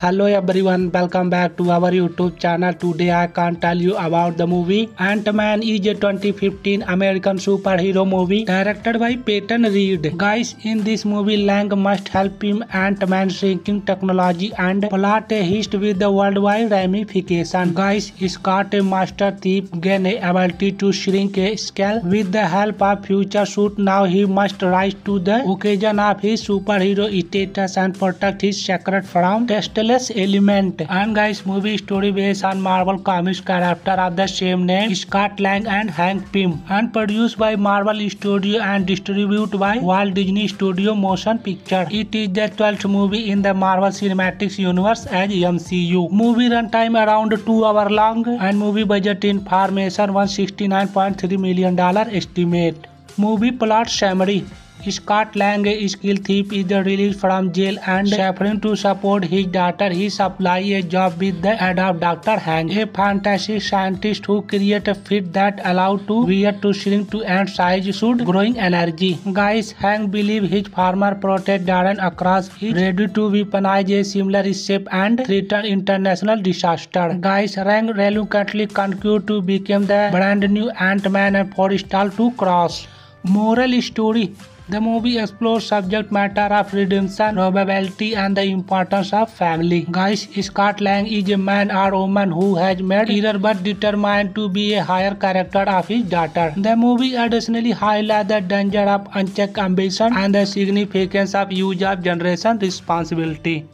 Hello everyone, welcome back to our YouTube channel. Today I can tell you about the movie Ant-Man is a twenty fifteen American superhero movie directed by Peyton Reed. Guys, in this movie Lang must help him Ant-Man shrinking technology and plot a heist with the worldwide ramification. Guys, Scott, a master thief, gain the ability to shrink a scale with the help of future suit. Now he must rise to the occasion of his superhero status and protect his secret from testless element. And guys, movie story based on Marvel Comics character of the same name Scott Lang and Hank Pym, and produced by Marvel Studios and distributed by Walt Disney Studios Motion Pictures. It is the twelfth movie in the Marvel Cinematic Universe as M C U. Movie runtime around two hour long and movie budget information one hundred sixty-nine point three million dollars estimate. Movie plot summary. Scott Lang, a skilled thief, is released from jail and suffering to support his daughter. He supplies a job with the aid of Doctor Hank, a fantastic scientist who creates a fit that allows to wear to shrink to and size should growing energy. Guys, Hank believes his former protege Darren Cross is ready to weaponize a similar shape and threaten international disaster. Guys, Hank reluctantly concurs to become the brand new Ant-Man and forestall to Cross. Moral story. The movie explores subject matter of redemption, nobility, and the importance of family. Guys, Scott Lang is a man or woman who has made error but determined to be a higher character of his daughter. The movie additionally highlights the danger of unchecked ambition and the significance of use of generation responsibility.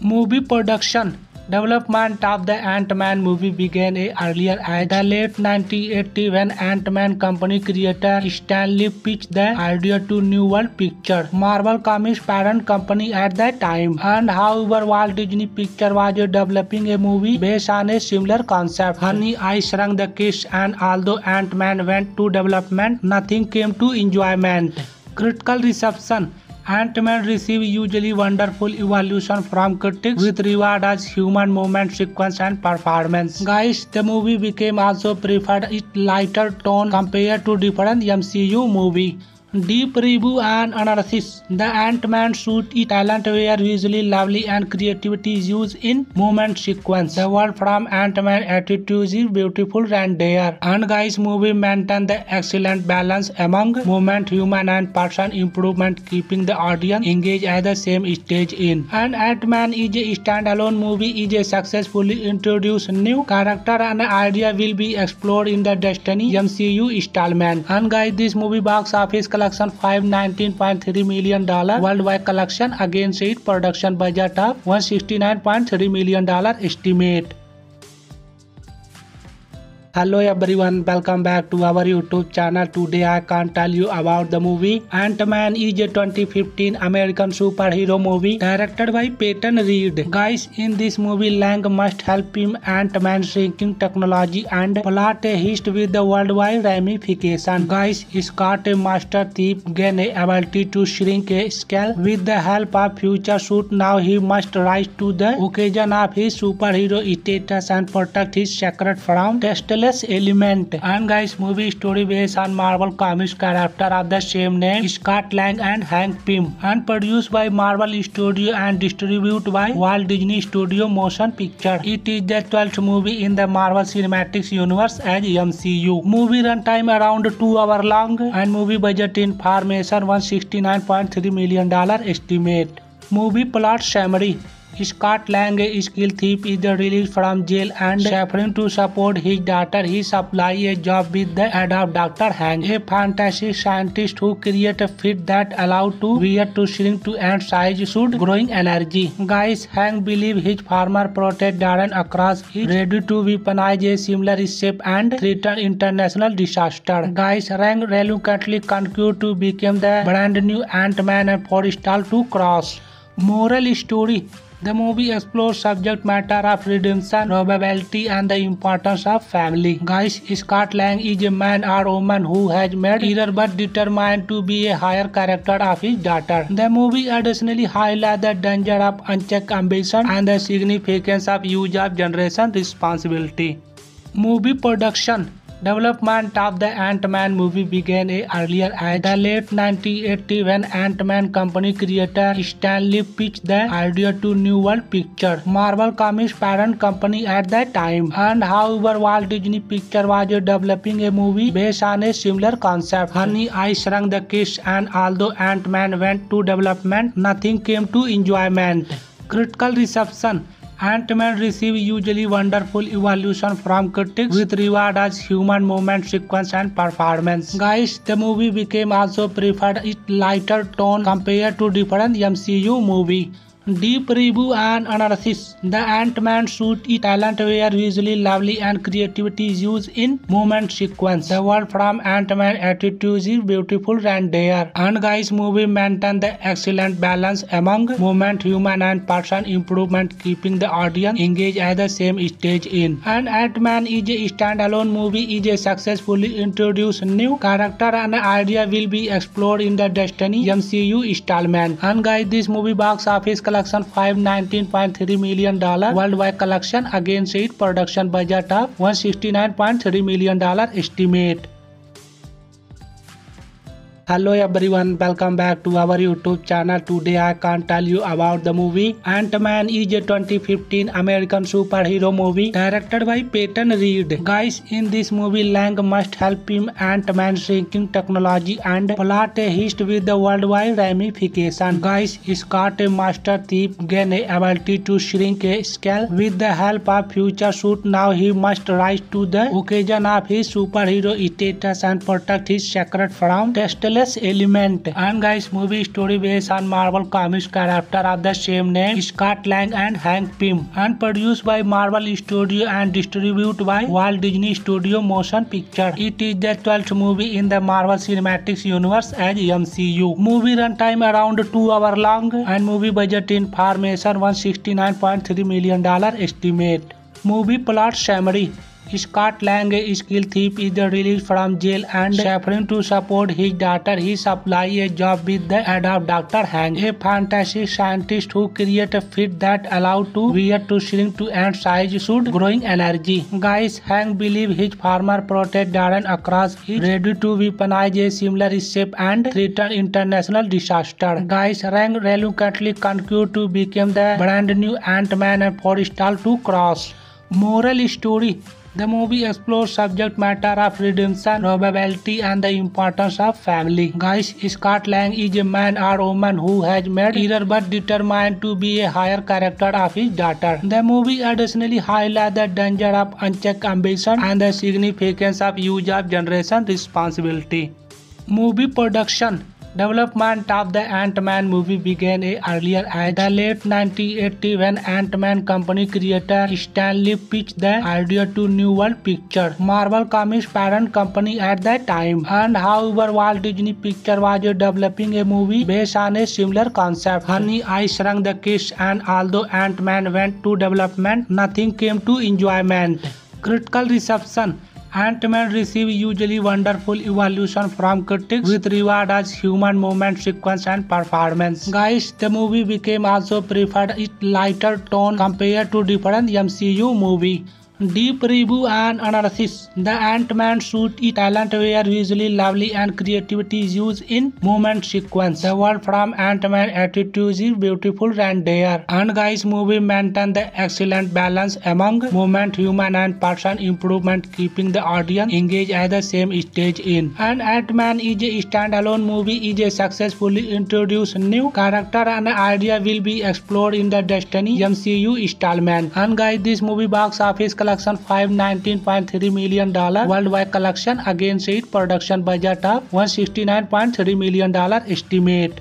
Movie production. Development of the Ant-Man movie began earlier as the late nineteen eighties when Ant-Man company creator Stan Lee pitched the idea to New World Pictures, Marvel Comics parent company at that time. And however, Walt Disney Pictures was developing a movie based on a similar concept, Honey, I Shrunk the Kids, and although Ant-Man went to development, nothing came to enjoyment. Critical reception. Ant-Man received usually wonderful evaluation from critics, with reward as human movement sequence and performance. Guys, the movie became also preferred its lighter tone compared to different M C U movie. Deep review and analysis. The Ant-Man suit is talent were visually lovely and creativity is used in movement sequence. The world from Ant-Man attitudes is beautiful render. And guys, movie maintained the excellent balance among movement, human and person improvement, keeping the audience engaged at the same stage in. And Ant-Man is a standalone movie is a successfully introduced new character and idea will be explored in the Destiny M C U installment. And guys, this movie box office collection five hundred nineteen point three million dollars worldwide collection against its production budget of one hundred sixty-nine point three million dollars estimate. Hello everyone, welcome back to our YouTube channel. Today I can tell you about the movie Ant-Man is a twenty fifteen American superhero movie directed by Peyton Reed. Guys, in this movie Lang must help him Ant-Man shrinking technology and plot a heist with the worldwide ramification. Guys, Scott, a master thief, gain a ability to shrink a scale with the help of future suit. Now he must rise to the occasion of his superhero status and protect his secret from test element. And guys, movie story based on Marvel Comics character of the same name Scott Lang and Hank Pym, and produced by Marvel Studios and distributed by Walt Disney Studios Motion Pictures. It is the twelfth movie in the Marvel Cinematic Universe as M C U. Movie runtime around two hour long and movie budget information one hundred sixty-nine point three million dollars estimate. Movie plot summary. Scott Lang, a skilled thief, is released from jail and suffering to support his daughter. He supplies a job with the aid of Doctor Hank, a fantastic scientist who creates a fit that allows to wear to shrink to and size should growing energy. Guys, Hank believes his former protege Darren Cross is ready to weaponize a similar shape and threaten international disaster. Guys, Hank reluctantly concurs to become the brand new Ant-Man and forestalls to Cross. Moral story. The movie explores subject matter of redemption, nobility, and the importance of family. Guys, Scott Lang is a man or woman who has made error but determined to be a higher character of his daughter. The movie additionally highlights the danger of unchecked ambition and the significance of use of generation responsibility. Movie production. Development of the Ant-Man movie began earlier as the late nineteen eighties when Ant-Man company creator Stan Lee pitched the idea to New World Pictures, Marvel Comics parent company at that time. And however, Walt Disney Pictures was developing a movie based on a similar concept, Honey, I Shrunk the Kids, and although Ant-Man went to development, nothing came to enjoyment. Critical reception. Ant-Man received usually wonderful evaluation from critics, with reward as human movement sequence and performance. Guys, the movie became also preferred its lighter tone compared to different M C U movie. Deep review and analysis. The Ant-Man suit is talent where visually lovely and creativity is used in movement sequence. The world from Ant-Man attitudes is beautiful and rare. And guys, movie maintain the excellent balance among movement, human and person improvement, keeping the audience engaged at the same stage in. And Ant-Man is a standalone movie is a successfully introduced new character and idea will be explored in the Destiny M C U installment. And guys, this movie box office collection collection five hundred nineteen point three million dollars worldwide collection against its production budget of one hundred sixty-nine point three million dollars estimate. Hello everyone, welcome back to our YouTube channel. Today I can tell you about the movie Ant-Man is a twenty fifteen American superhero movie directed by Peyton Reed. Guys, in this movie Lang must help him Ant-Man shrinking technology and plot a heist with the worldwide ramification. Guys, Scott, a master thief, gain the ability to shrink a scale with the help of future suit. Now he must rise to the occasion of his superhero status and protect his secret from testless element. And guys, movie story based on Marvel Comics character of the same name Scott Lang and Hank Pym, and produced by Marvel Studios and distributed by Walt Disney Studios Motion Pictures. It is the twelfth movie in the Marvel Cinematic Universe as M C U. Movie runtime around two hour long and movie budget information one hundred sixty-nine point three million dollars estimate. Movie plot summary. Scott Lang, a skilled thief, is released from jail and suffering to support his daughter. He supplies a job with the aid of Doctor Hank, a fantastic scientist who creates a fit that allows to wear to shrink to ant size should growing energy. Guys, Hank believes his former protege Darren Cross is ready to weaponize a similar shape and threaten international disaster. Guys, Lang reluctantly concurs to become the brand new Ant-Man and forestall to Cross. Moral story. The movie explores subject matter of redemption, probability, and the importance of family. Guys, Scott Lang is a man or woman who has made error but determined to be a higher character of his daughter. The movie additionally highlights the danger of unchecked ambition and the significance of use of generation responsibility. Movie production. Development of the Ant-Man movie began earlier as the late nineteen eighties when Ant-Man company creator Stan Lee pitched the idea to New World Pictures, Marvel Comics parent company at that time. And however, Walt Disney Pictures was developing a movie based on a similar concept, Honey, I Shrunk the Kids, and although Ant-Man went to development, nothing came to enjoyment. Critical reception. Ant-Man received usually wonderful evaluation from critics with reward as human movement sequence and performance. Guys, the movie became also preferred its lighter tone compared to different M C U movie. Deep review and analysis. The Ant-Man suit is talent where visually lovely and creativity is used in movement sequence. The world from Ant-Man attitudes is beautiful and rare. And guys, movie maintain the excellent balance among movement, human and person improvement, keeping the audience engaged at the same stage in. And Ant-Man is a standalone movie is a successfully introduced new character and idea will be explored in the Destiny M C U installment. And guys, this movie box office collection collection five hundred nineteen point three million dollars worldwide collection against its production budget of one hundred sixty-nine point three million dollars estimate.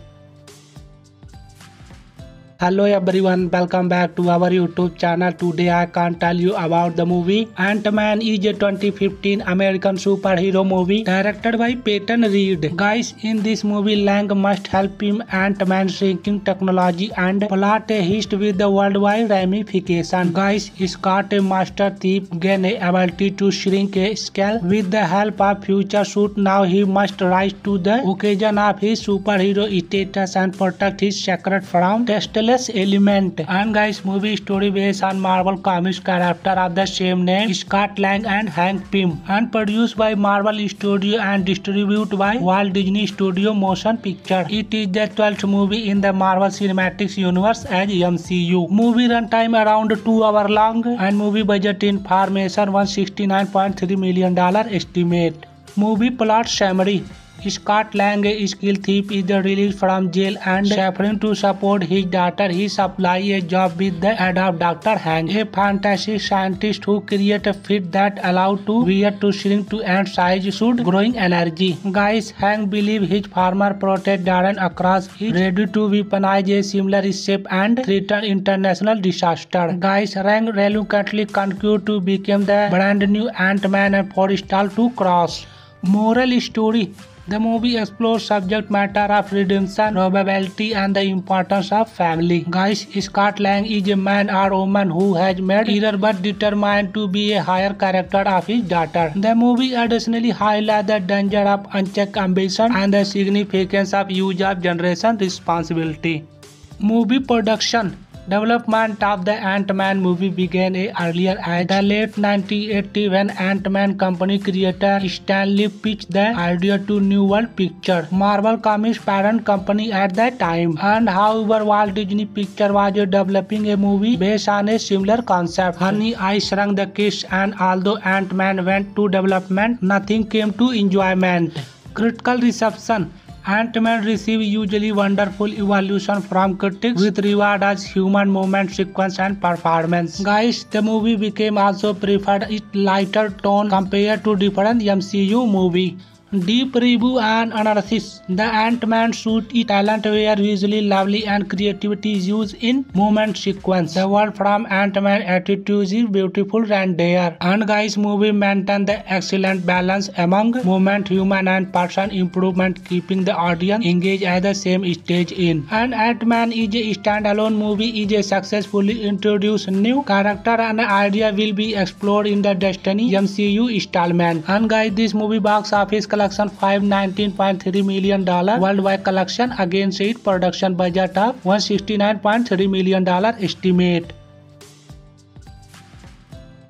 Hello everyone, welcome back to our YouTube channel. Today I can tell you about the movie Ant-Man is a twenty fifteen American superhero movie directed by Peyton Reed. Guys, in this movie Lang must help him Ant-Man shrinking technology and plot a heist with the worldwide ramification. Guys, Scott, a master thief, gain the ability to shrink a scale with the help of future suit. Now he must rise to the occasion of his superhero status and protect his secret from testless element. And guys, movie story based on Marvel Comics character of the same name Scott Lang and Hank Pym, and produced by Marvel Studios and distributed by Walt Disney Studios Motion Pictures. It is the twelfth movie in the Marvel Cinematic Universe as M C U. Movie runtime around two hour long and movie budget information one hundred sixty-nine point three million dollars estimate. Movie plot summary. Scott Lang, a skilled thief, is released from jail and suffering to support his daughter. He supplies a job with the aid of Doctor Hank, a fantastic scientist who creates a fit that allows to wear to shrink to and size should growing energy. Guys, Hank believes his former protege Darren Cross is ready to weaponize a similar shape and threaten international disaster. Guys, Hank reluctantly concurs to become the brand new Ant-Man and forestall to Cross. Moral story. The movie explores subject matter of redemption, nobility, and the importance of family. Guys, Scott Lang is a man or woman who has made error but determined to be a higher character of his daughter. The movie additionally highlights the danger of unchecked ambition and the significance of use of generation responsibility. Movie production. Development of the Ant-Man movie began earlier as the late nineteen eighties when Ant-Man company creator Stan Lee pitched the idea to New World Pictures, Marvel Comics parent company at that time. And however, Walt Disney Pictures was developing a movie based on a similar concept, Honey, I Shrunk the Kids, and although Ant-Man went to development, nothing came to enjoyment. Critical reception. Ant-Man received usually wonderful evaluation from critics, with reward as human movement sequence and performance. Guys, the movie became also preferred its lighter tone compared to different M C U movie. Deep review and analysis. The Ant-Man suit is talent were visually lovely and creativity is used in movement sequence. The world from Ant-Man attitudes is beautiful and rare. And guys, movie maintain the excellent balance among movement, human and person improvement, keeping the audience engaged at the same stage in. And Ant-Man is a standalone movie is a successfully introduced new character and idea will be explored in the Destiny M C U installment. And guys, this movie box office collection five hundred nineteen point three million dollars worldwide collection against its production budget of one hundred sixty-nine point three million dollars estimate.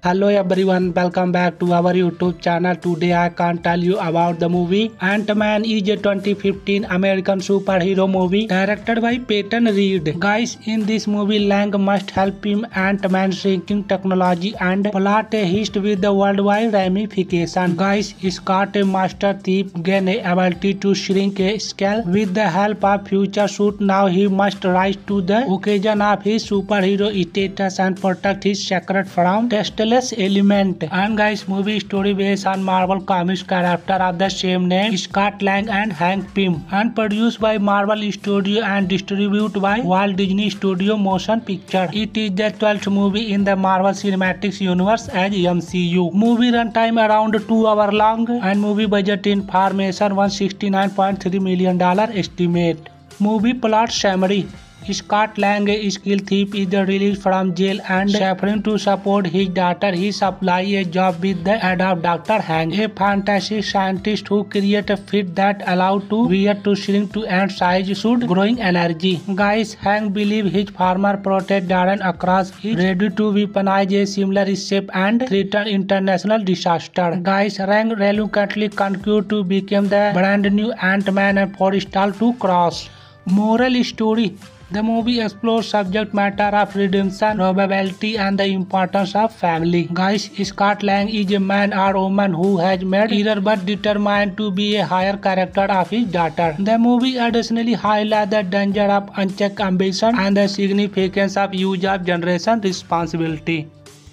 Hello everyone, welcome back to our YouTube channel. Today I can tell you about the movie Ant-Man is a twenty fifteen American superhero movie directed by Peyton Reed. Guys, in this movie Lang must help him Ant-Man shrinking technology and plot a heist with the worldwide ramification. Guys, Scott, a master thief, gain a ability to shrink a scale with the help of future suit. Now he must rise to the occasion of his superhero status and protect his secret from test element. And guys, movie story based on Marvel Comics character of the same name Scott Lang and Hank Pym, and produced by Marvel Studios and distributed by Walt Disney Studios Motion Pictures. It is the twelfth movie in the Marvel Cinematic Universe as M C U. Movie runtime around two hour long and movie budget information one hundred sixty-nine point three million dollars estimate. Movie plot summary. Scott Lang, a skilled thief, is released from jail and suffering to support his daughter. He supplies a job with the aid of Doctor Hank, a fantastic scientist who creates a fit that allows to wear to shrink to and size should growing energy. Guys, Hank believes his former protege Darren Cross is ready to weaponize a similar shape and threaten international disaster. Guys, Hank reluctantly concurs to become the brand new Ant-Man and forestalls to Cross. Moral story. The movie explores subject matter of redemption, nobility, and the importance of family. Guys, Scott Lang is a man or woman who has made error but determined to be a higher character of his daughter. The movie additionally highlights the danger of unchecked ambition and the significance of use of generation responsibility.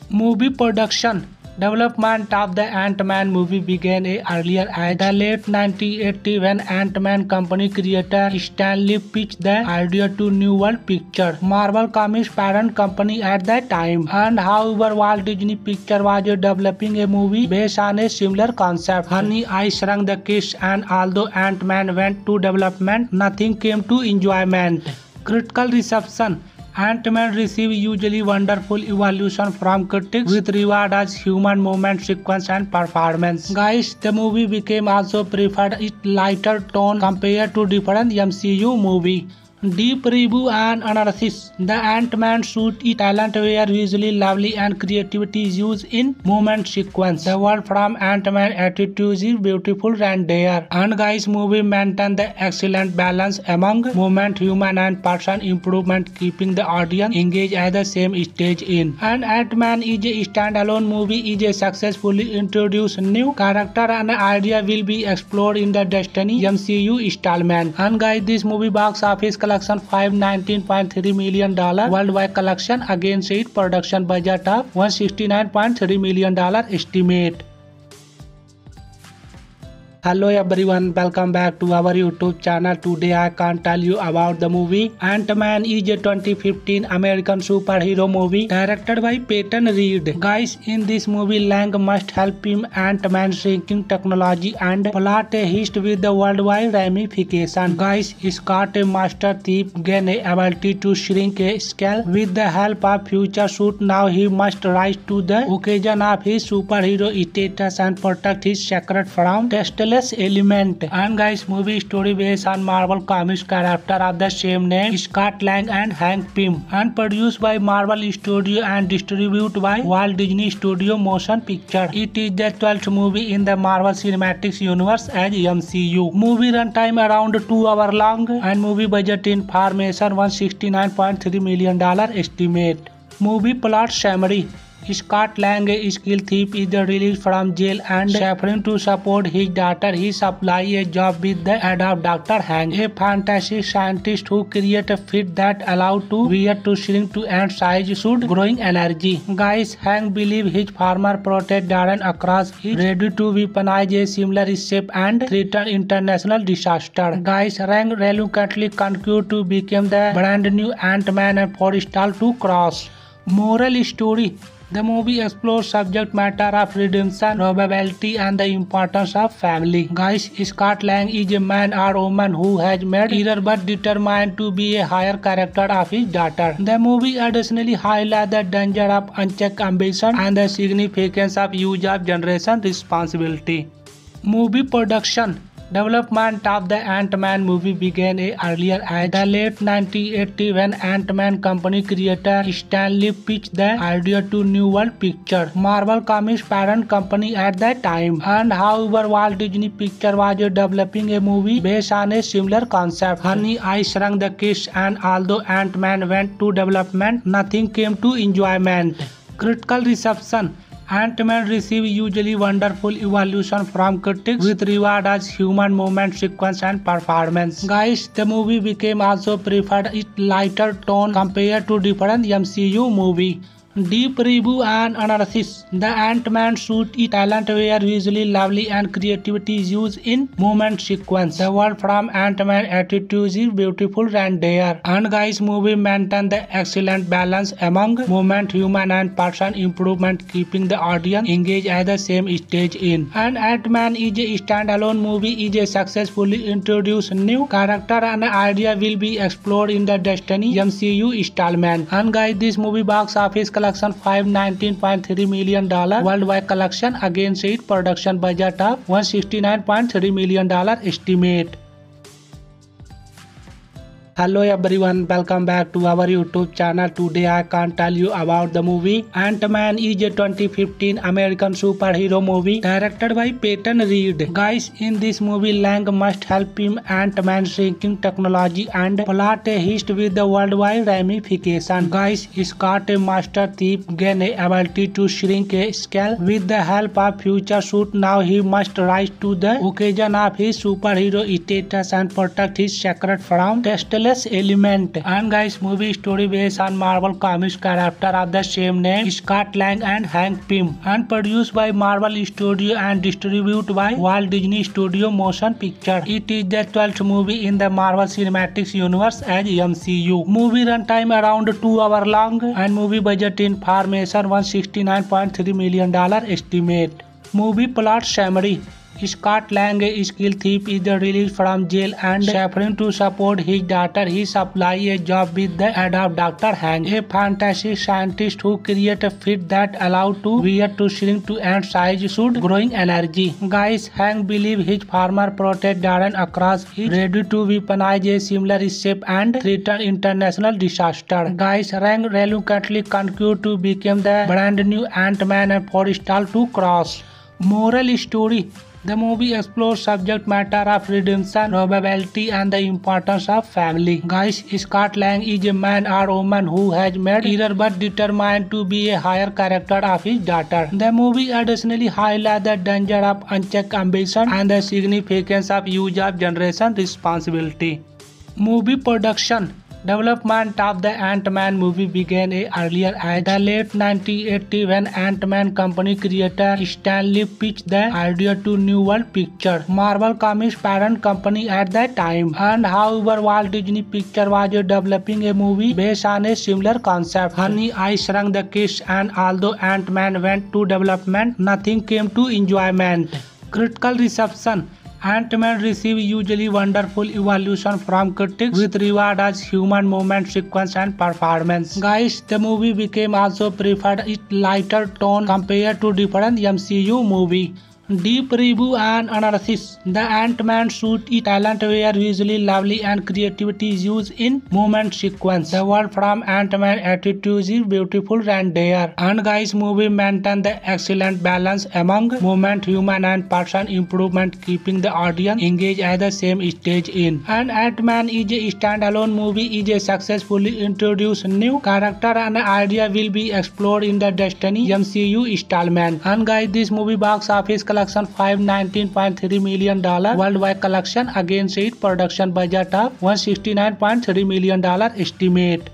Movie production. Development of the Ant-Man movie began earlier as the late nineteen eighties when Ant-Man company creator Stan Lee pitched the idea to New World Pictures, Marvel Comics parent company at that time. And however, Walt Disney Pictures was developing a movie based on a similar concept, Honey, I Shrunk the Kids, and although Ant-Man went to development, nothing came to enjoyment. Critical reception. Ant-Man received usually wonderful evaluation from critics, with reward as human movement sequence and performance. Guys, the movie became also preferred its lighter tone compared to different M C U movie. Deep review and analysis. The Ant-Man suit is talent where visually lovely and creativity is used in movement sequence. The world from Ant-Man attitudes is beautiful and rare. And guys, movie maintain the excellent balance among movement, human and person improvement, keeping the audience engaged at the same stage in. And Ant-Man is a standalone movie is a successfully introduced new character and idea will be explored in the Destiny M C U installment. And guys, this movie box office collection five hundred nineteen point three million dollars worldwide collection against its production budget of one hundred sixty-nine point three million dollars estimate. Hello everyone, welcome back to our YouTube channel. Today I can tell you about the movie Ant-Man is a twenty fifteen American superhero movie directed by Peyton Reed. Guys, in this movie Lang must help him Ant-Man shrinking technology and plot a heist with the worldwide ramification. Guys, Scott, a master thief, gain the ability to shrink a scale with the help of future suit. Now he must rise to the occasion of his superhero status and protect his secret from testless element. And guys, movie story based on Marvel Comics character of the same name Scott Lang and Hank Pym, and produced by Marvel Studios and distributed by Walt Disney Studios Motion Pictures. It is the twelfth movie in the Marvel Cinematic Universe as M C U. Movie runtime around two hour long and movie budget information one hundred sixty-nine point three million dollars estimate. Movie plot summary. Scott Lang, a skilled thief, is released from jail and suffering to support his daughter. He supplies a job with the aid of Doctor Hank, a fantastic scientist who creates a fit that allows to wear to shrink to ant size should growing energy. Guys, Hank believes his former protege Darren Cross is ready to weaponize a similar shape and threaten international disaster. Guys, Lang reluctantly concurs to become the brand new Ant-Man and forestall to Cross. Moral story. The movie explores subject matter of redemption, probability, and the importance of family. Guys, Scott Lang is a man or woman who has made error but determined to be a higher character of his daughter. The movie additionally highlights the danger of unchecked ambition and the significance of use of generation responsibility. Movie production. Development of the Ant-Man movie began earlier as the late nineteen eighties when Ant-Man company creator Stan Lee pitched the idea to New World Pictures, Marvel Comics parent company at that time. And however, Walt Disney Pictures was developing a movie based on a similar concept, Honey, I Shrunk the Kids, and although Ant-Man went to development, nothing came to enjoyment. Critical reception. Ant-Man received usually wonderful evaluation from critics with reward as human movement sequence and performance. Guys, the movie became also preferred its lighter tone compared to different M C U movie. Deep review and analysis. The Ant-Man suit is talent where visually lovely and creativity is used in movement sequence. The world from Ant-Man attitudes is beautiful and rare. And guys, movie maintain the excellent balance among movement, human and person improvement, keeping the audience engaged at the same stage in. And Ant-Man is a standalone movie is a successfully introduced new character and idea will be explored in the Destiny M C U installment. And guys, this movie box office collection five hundred nineteen point three million dollars worldwide collection against its production budget of one hundred sixty-nine point three million dollars estimate. Hello everyone, welcome back to our YouTube channel. Today I can tell you about the movie Ant-Man is a twenty fifteen American superhero movie directed by Peyton Reed. Guys, in this movie Lang must help him Ant-Man shrinking technology and plot a heist with the worldwide ramification. Guys, Scott, a master thief, gain the ability to shrink a scale with the help of future suit. Now he must rise to the occasion of his superhero status and protect his secret from testless element. And guys, movie story based on Marvel Comics character of the same name Scott Lang and Hank Pym, and produced by Marvel Studios and distributed by Walt Disney Studios Motion Pictures. It is the twelfth movie in the Marvel Cinematic Universe as M C U. Movie runtime around two hour long and movie budget information one hundred sixty-nine point three million dollars estimate. Movie plot summary. Scott Lang, a skilled thief, is released from jail and suffering to support his daughter. He supplies a job with the aid of Doctor Hank, a fantastic scientist who creates a fit that allows to wear to shrink to and size should growing energy. Guys, Hank believes his former protege Darren Cross is ready to weaponize a similar shape and threaten international disaster. Guys, Hank reluctantly concurs to become the brand new Ant-Man and forestall to Cross. Moral story. The movie explores subject matter of redemption, nobility, and the importance of family. Guys, Scott Lang is a man or woman who has made error but determined to be a higher character of his daughter. The movie additionally highlights the danger of unchecked ambition and the significance of use of generation responsibility. Movie production. Development of the Ant-Man movie began earlier as the late nineteen eighties when Ant-Man company creator Stan Lee pitched the idea to New World Pictures, Marvel Comics parent company at that time. And however, Walt Disney Pictures was developing a movie based on a similar concept, Honey, I Shrunk the Kids, and although Ant-Man went to development, nothing came to enjoyment. Critical reception. Ant-Man received usually wonderful evaluation from critics, with reward as human movement sequence and performance. Guys, the movie became also preferred its lighter tone compared to different M C U movie. Deep review and analysis. The Ant-Man suit is talent were visually lovely and creativity is used in movement sequence. The world from Ant-Man attitudes is beautiful and rare. And guys, movie maintained the excellent balance among movement, human and person improvement, keeping the audience engaged at the same stage in. And Ant-Man is a standalone movie is a successfully introduced new character and idea will be explored in the Destiny M C U installment. And guys, this movie box office collection five hundred nineteen point three million dollars worldwide collection against its production budget of one hundred sixty-nine point three million dollars estimate.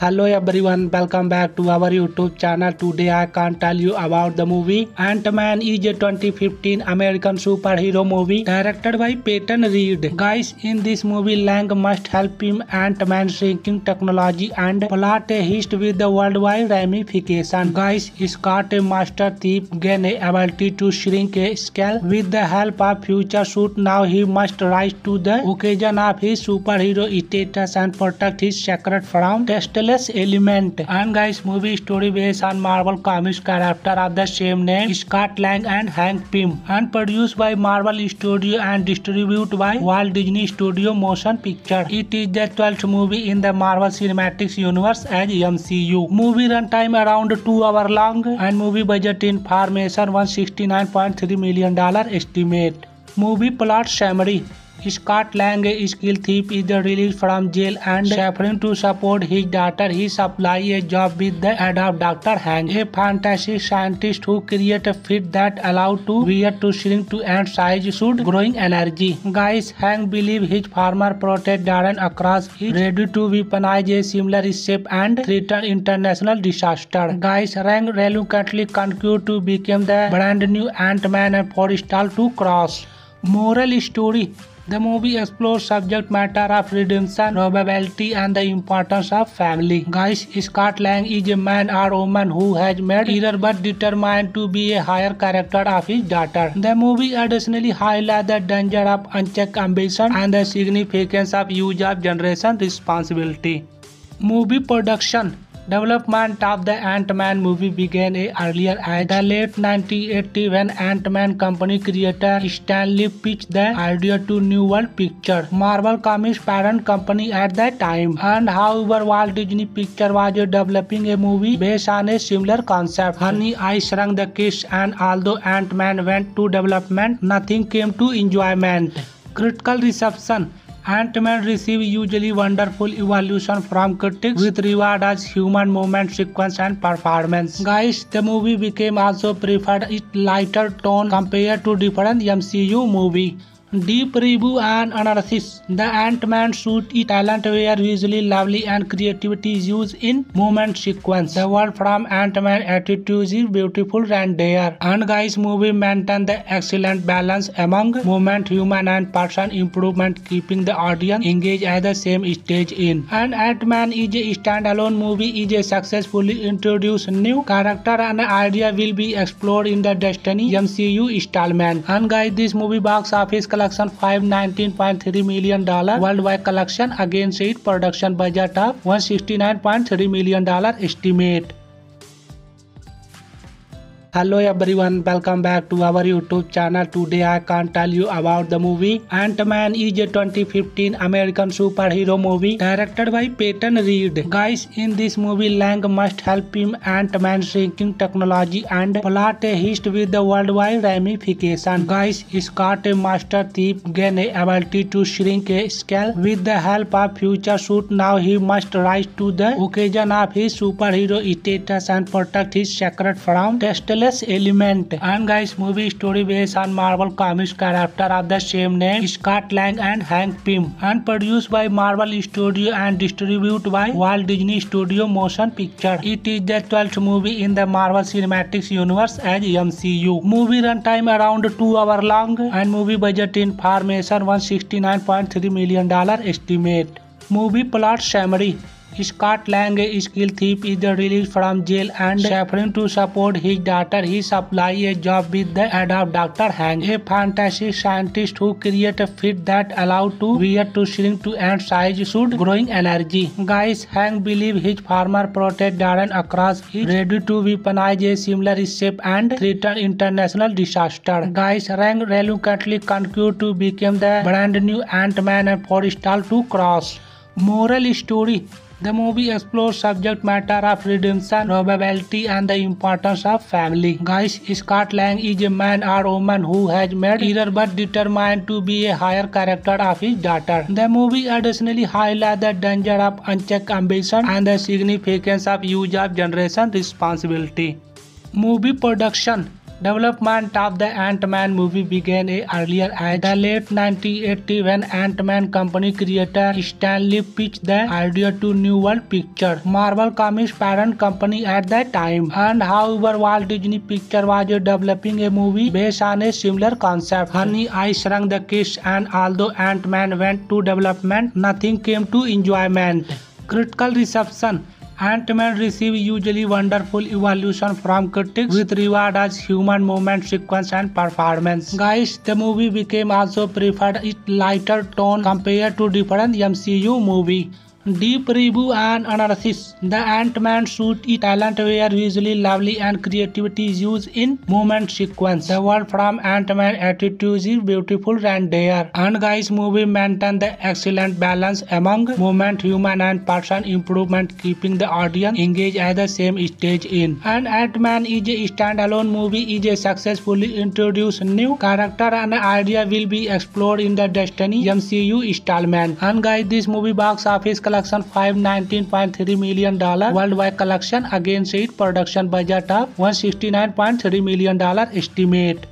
Hello everyone, welcome back to our YouTube channel. Today I can tell you about the movie Ant-Man is a twenty fifteen American superhero movie directed by Peyton Reed. Guys, in this movie Lang must help him Ant-Man shrinking technology and plot a heist with the worldwide ramification. Guys, Scott, a master thief, gain a ability to shrink a scale with the help of future suit. Now he must rise to the occasion of his superhero status and protect his secret from test element. And guys, movie story based on Marvel Comics character of the same name Scott Lang and Hank Pym, and produced by Marvel Studios and distributed by Walt Disney Studios Motion Pictures. It is the twelfth movie in the Marvel Cinematic Universe as M C U. Movie runtime around two hour long and movie budget information one hundred sixty-nine point three million dollars estimate. Movie plot summary. Scott Lang, a skilled thief, is released from jail and suffering to support his daughter. He supplies a job with the aid of Doctor Hank, a fantastic scientist who creates a fit that allows to wear to shrink to and size should growing energy. Guys, Hank believes his former protege Darren Cross is ready to weaponize a similar shape and threaten international disaster. Guys, Hank reluctantly concurs to become the brand new Ant-Man and forestalls to Cross. Moral story. The movie explores subject matter of redemption, nobility, and the importance of family. Guys, Scott Lang is a man or woman who has made error but determined to be a higher character of his daughter. The movie additionally highlights the danger of unchecked ambition and the significance of use of generation responsibility. Movie production. Development of the Ant-Man movie began earlier as the late nineteen eighties when Ant-Man company creator Stan Lee pitched the idea to New World Pictures, Marvel Comics parent company at that time. And however, Walt Disney Pictures was developing a movie based on a similar concept, Honey, I Shrunk the Kids, and although Ant-Man went to development, nothing came to enjoyment. Critical reception. Ant-Man received usually wonderful evaluation from critics, with reward as human movement sequence and performance. Guys, the movie became also preferred its lighter tone compared to different M C U movie. Deep review and analysis. The Ant-Man suit is talent were usually lovely and creativity is used in movement sequence. The world from Ant-Man attitudes is beautiful and rare. And guys, movie maintain the excellent balance among movement, human and person improvement, keeping the audience engaged at the same stage in. And Ant-Man is a standalone movie is a successfully introduced new character and idea will be explored in the Destiny M C U installment. And guys, this movie box office collection five hundred nineteen point three million dollars worldwide collection against its production budget of one hundred sixty-nine point three million dollars estimate. Hello everyone, welcome back to our YouTube channel. Today I can tell you about the movie Ant-Man is a twenty fifteen American superhero movie directed by Peyton Reed. Guys, in this movie Lang must help him Ant-Man shrinking technology and plot a heist with the worldwide ramification. Guys, Scott, a master thief, gain a ability to shrink a scale with the help of future suit. Now he must rise to the occasion of his superhero status and protect his secret from testless element. And guys, movie story based on Marvel Comics character of the same name Scott Lang and Hank Pym, and produced by Marvel Studios and distributed by Walt Disney Studios Motion Pictures. It is the twelfth movie in the Marvel Cinematic Universe as M C U. Movie runtime around two hour long and movie budget information one hundred sixty-nine point three million dollars estimate. Movie plot summary. Scott Lang, a skilled thief, is released from jail and suffering to support his daughter. He supplies a job with the head of Doctor Hank, a fantastic scientist who creates a fit that allows to wear to shrink to ant size should growing energy. Guys, Hank believes his former protege Darren Cross is ready to weaponize a similar shape and threaten international disaster. Guys, Lang reluctantly concurs to become the brand new Ant-Man and forestall to Cross. Moral story. The movie explores subject matter of redemption, probability, and the importance of family. Guys, Scott Lang is a man or woman who has made error but determined to be a higher character of his daughter. The movie additionally highlights the danger of unchecked ambition and the significance of use of generation responsibility. Movie production. Development of the Ant-Man movie began earlier as the late nineteen eighties when Ant-Man company creator Stan Lee pitched the idea to New World Pictures, Marvel Comics parent company at that time. And however, Walt Disney Pictures was developing a movie based on a similar concept, Honey, I Shrunk the Kids, and although Ant-Man went to development, nothing came to enjoyment. Critical reception. Ant-Man received usually wonderful evaluation from critics with reward as human movement sequence and performance. Guys, the movie became also preferred its lighter tone compared to different M C U movie. Deep review and analysis. The Ant-Man suit is talent were usually lovely and creativity is used in movement sequence. The world from Ant-Man attitudes is beautiful and rare. And guys, movie maintain the excellent balance among movement, human and person improvement, keeping the audience engaged at the same stage in. And Ant-Man is a standalone movie is a successfully introduced new character and idea will be explored in the Destiny M C U installment. And guys, this movie box office collection five hundred nineteen point three million dollars worldwide collection against its production budget of one hundred sixty-nine point three million dollars estimate.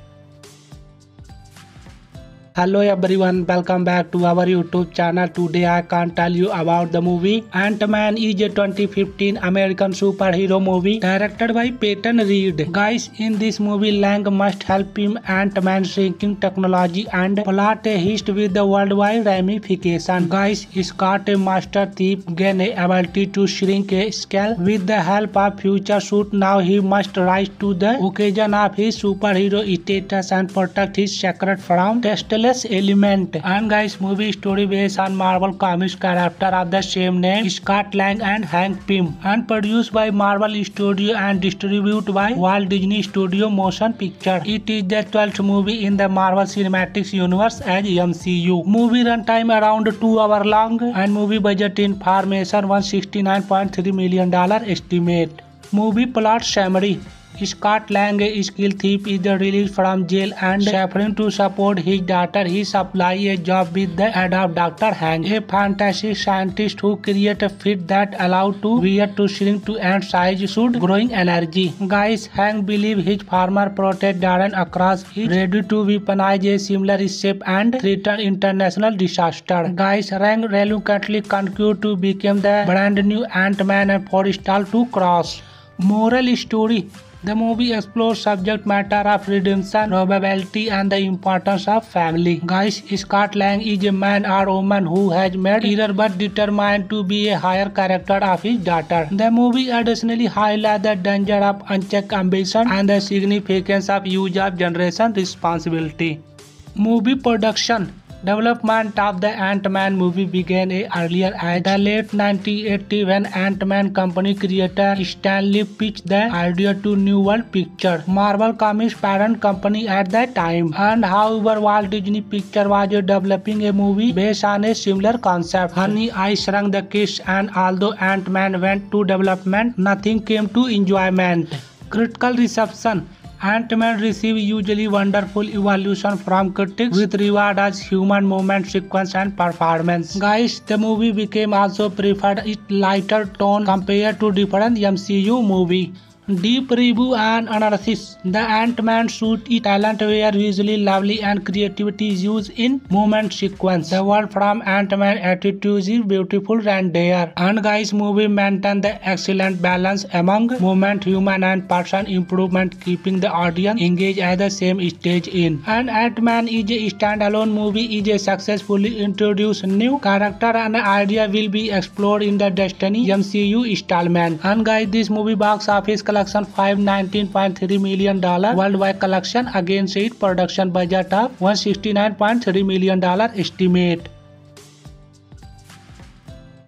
Hello everyone, welcome back to our YouTube channel. Today I can tell you about the movie Ant-Man is a twenty fifteen American superhero movie directed by Peyton Reed. Guys, in this movie Lang must help him Ant-Man shrinking technology and plot a heist with the worldwide ramification. Guys, Scott, a master thief, gain a ability to shrink a scale with the help of future suit. Now he must rise to the occasion of his superhero status and protect his secret from testless element. And guys, movie story based on Marvel Comics character of the same name Scott Lang and Hank Pym, and produced by Marvel Studios and distributed by Walt Disney Studios Motion Pictures. It is the twelfth movie in the Marvel Cinematic Universe as M C U. Movie runtime around two hour long and movie budget information one hundred sixty-nine point three million dollars estimate. Movie plot summary. Scott Lang, a skilled thief, is released from jail and suffering to support his daughter. He supplies a job with the aid of Doctor Hank, a fantastic scientist who creates a fit that allows to wear to shrink to and size should growing energy. Guys, Hank believes his former protege Darren Cross is ready to weaponize a similar shape and threaten international disaster. Guys, Hank reluctantly concludes to become the brand new Ant-Man and forestall to Cross. Moral story: the movie explores subject matter of redemption, nobility, and the importance of family. Guys, Scott Lang is a man or woman who has made error but determined to be a higher character of his daughter. The movie additionally highlights the danger of unchecked ambition and the significance of use of generation responsibility. Movie production: development of the Ant-Man movie began earlier as the late nineteen eighties when Ant-Man company creator Stan Lee pitched the idea to New World Pictures, Marvel Comics' parent company at that time. And however, Walt Disney Pictures was developing a movie based on a similar concept, Honey, I Shrunk the Kids, and although Ant-Man went to development, nothing came to enjoyment. Critical reception: Ant-Man received usually wonderful evaluation from critics, with reward as human movement sequence and performance. Guys, the movie became also preferred its lighter tone compared to different M C U movies. Deep review and analysis: the Ant-Man suit is talent were visually lovely and creativity is used in movement sequence. The world from Ant-Man attitudes is beautiful and rare. And guys, movie maintained the excellent balance among movement, human, and person improvement, keeping the audience engaged at the same stage in. And Ant-Man is a standalone movie is a successfully introduced new character and idea will be explored in the Destiny M C U installment. And guys, this movie box office collection five hundred nineteen point three million dollars worldwide collection against its production budget of one hundred sixty-nine point three million dollars estimate.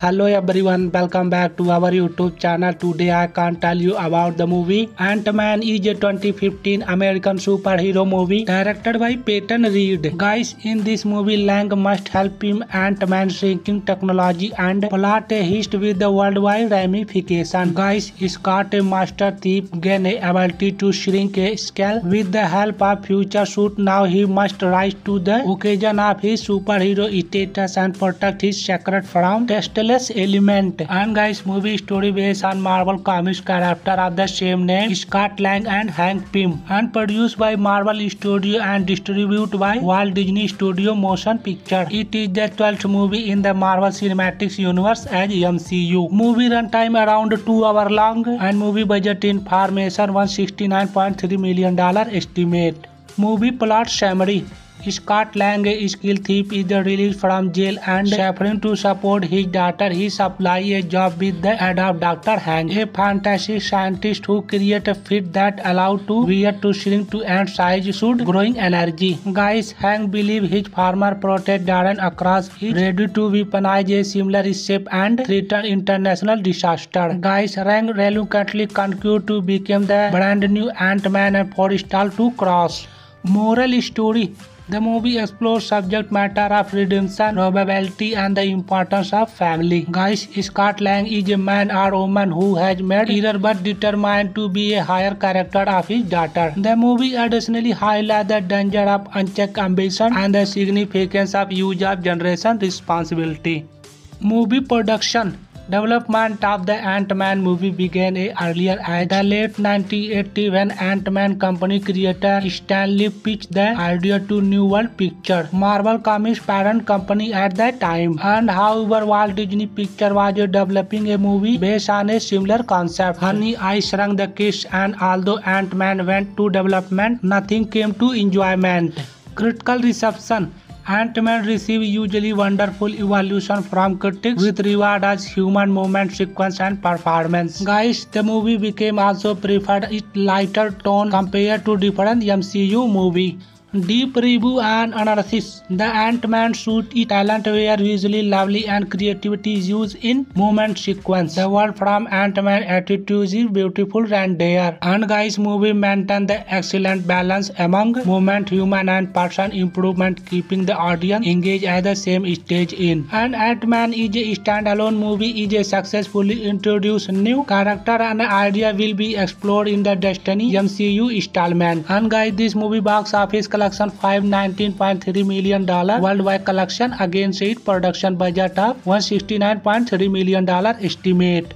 Hello everyone, welcome back to our YouTube channel. Today I can tell you about the movie Ant-Man is a twenty fifteen American superhero movie directed by Peyton Reed. Guys, in this movie Lang must help him Ant-Man shrinking technology and plot a heist with the worldwide ramification. Guys, Scott, a master thief, gain a ability to shrink a skull with the help of future suit. Now he must rise to the occasion of his superhero status and protect his secret from test element. And guys, movie story based on Marvel Comics character of the same name Scott Lang and Hank Pym, and produced by Marvel Studios and distributed by Walt Disney Studios Motion Pictures. It is the twelfth movie in the Marvel Cinematic Universe as M C U. Movie runtime around two hour long and movie budget information one hundred sixty-nine point three million dollars estimate. Movie plot summary: Scott Lang, a skilled thief, is released from jail and suffering to support his daughter. He supplies a job with the aid of Doctor Hank, a fantastic scientist who creates a fit that allows to wear to shrink to and size should growing energy. Guys, Hank believes his former protege Darren Cross is ready to weaponize a similar shape and threaten international disaster. Guys, Hank reluctantly concludes to become the brand new Ant-Man and forestall to Cross. Moral story: the movie explores subject matter of redemption, nobility, and the importance of family. Guys, Scott Lang is a man or woman who has made error but determined to be a higher character of his daughter. The movie additionally highlights the danger of unchecked ambition and the significance of use of generation responsibility. Movie production: development of the Ant-Man movie began earlier as the late nineteen eighties when Ant-Man company creator Stan Lee pitched the idea to New World Pictures, Marvel Comics' parent company at that time. And however, Walt Disney Pictures was developing a movie based on a similar concept, Honey, I Shrunk the Kids, and although Ant-Man went to development, nothing came to enjoyment. Critical reception: Ant-Man received usually wonderful evaluation from critics, with reward as human movement sequence and performance. Guys, the movie became also preferred its lighter tone compared to different M C U movies. Deep review and analysis. The Ant-Man suit is talent were usually lovely and creativity is used in movement sequence. The world from Ant-Man attitudes is beautiful and rare. And guys, movie maintain the excellent balance among movement, human and person improvement, keeping the audience engaged at the same stage in. And Ant-Man is a standalone movie is a successfully introduced new character and idea will be explored in the Destiny M C U installment. And guys, this movie box office collection collection five hundred nineteen point three million dollars worldwide collection against its production budget of one hundred sixty-nine point three million dollars estimate.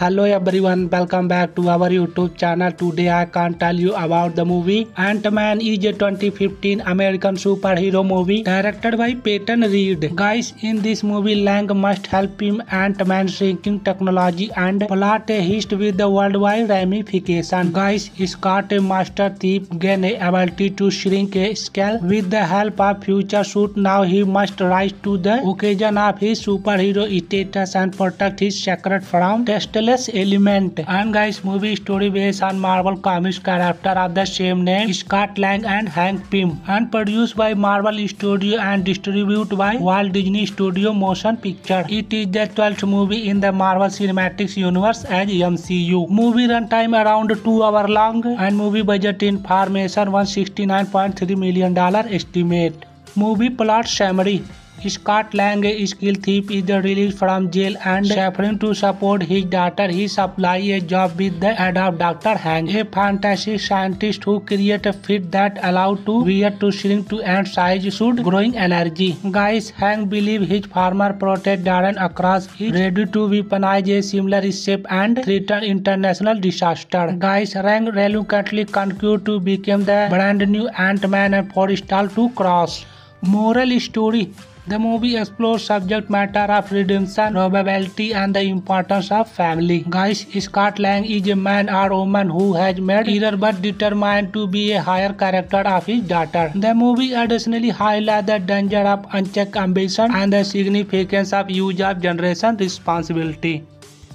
Hello everyone, welcome back to our YouTube channel. Today I can tell you about the movie Ant-Man is a twenty fifteen American superhero movie directed by Peyton Reed. Guys, in this movie Lang must help him Ant-Man shrinking technology and plot a heist with the worldwide ramification. Guys, Scott, a master thief, gain a ability to shrink a scale with the help of future suit. Now he must rise to the occasion of his superhero status and protect his secret from testless element. And guys, movie story based on Marvel Comics character of the same name Scott Lang and Hank Pym, and produced by Marvel Studios and distributed by Walt Disney Studios Motion Pictures. It is the twelfth movie in the Marvel Cinematic Universe as M C U. Movie runtime around two hour long and movie budget information one hundred sixty-nine point three million dollars estimate. Movie plot summary. Scott Lang, a skilled thief, is released from jail and suffering to support his daughter. He supplies a job with the head of Doctor Hank, a fantastic scientist who creates a fit that allows to wear to shrink to ant size should growing energy. Guys, Hank believes his former protege Darren Cross is ready to weaponize a similar shape and threaten international disaster. Guys, Lang reluctantly concurs to become the brand new Ant-Man and forestall to Cross. Moral story. The movie explores subject matter of redemption, probability, and the importance of family. Guys, Scott Lang is a man or woman who has made error but determined to be a higher character of his daughter. The movie additionally highlights the danger of unchecked ambition and the significance of use of generation responsibility.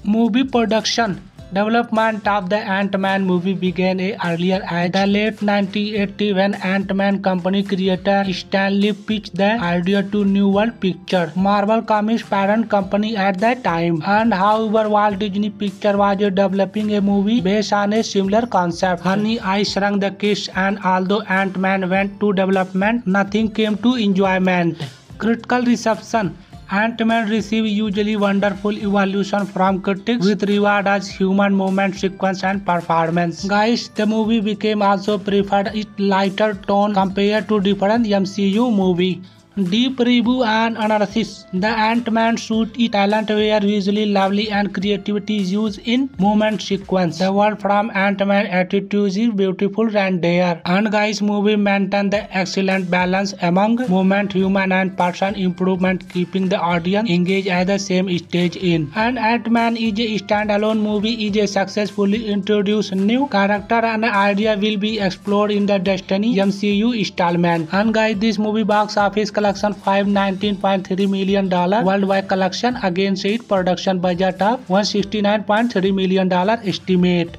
Movie production. Development of the Ant-Man movie began earlier as the late nineteen eighties when Ant-Man company creator Stan Lee pitched the idea to New World Pictures, Marvel Comics parent company at that time. And however, Walt Disney Pictures was developing a movie based on a similar concept, Honey, I Shrunk the Kids, and although Ant-Man went to development, nothing came to enjoyment. Critical reception. Ant-Man received usually wonderful evaluation from critics with reward as human movement sequence and performance. Guys, the movie became also preferred its lighter tone compared to different M C U movie. Deep review and analysis. The Ant-Man suit is talent were usually lovely and creativity is used in movement sequence. The world from Ant-Man attitudes is beautiful and rare. And guys, movie maintain the excellent balance among movement, human and person improvement, keeping the audience engaged at the same stage in. And Ant-Man is a standalone movie is a successfully introduced new character and idea will be explored in the Destiny M C U installment. And guys, this movie box office collection collection five hundred nineteen point three million dollars worldwide collection against its production budget of one hundred sixty-nine point three million dollars estimate.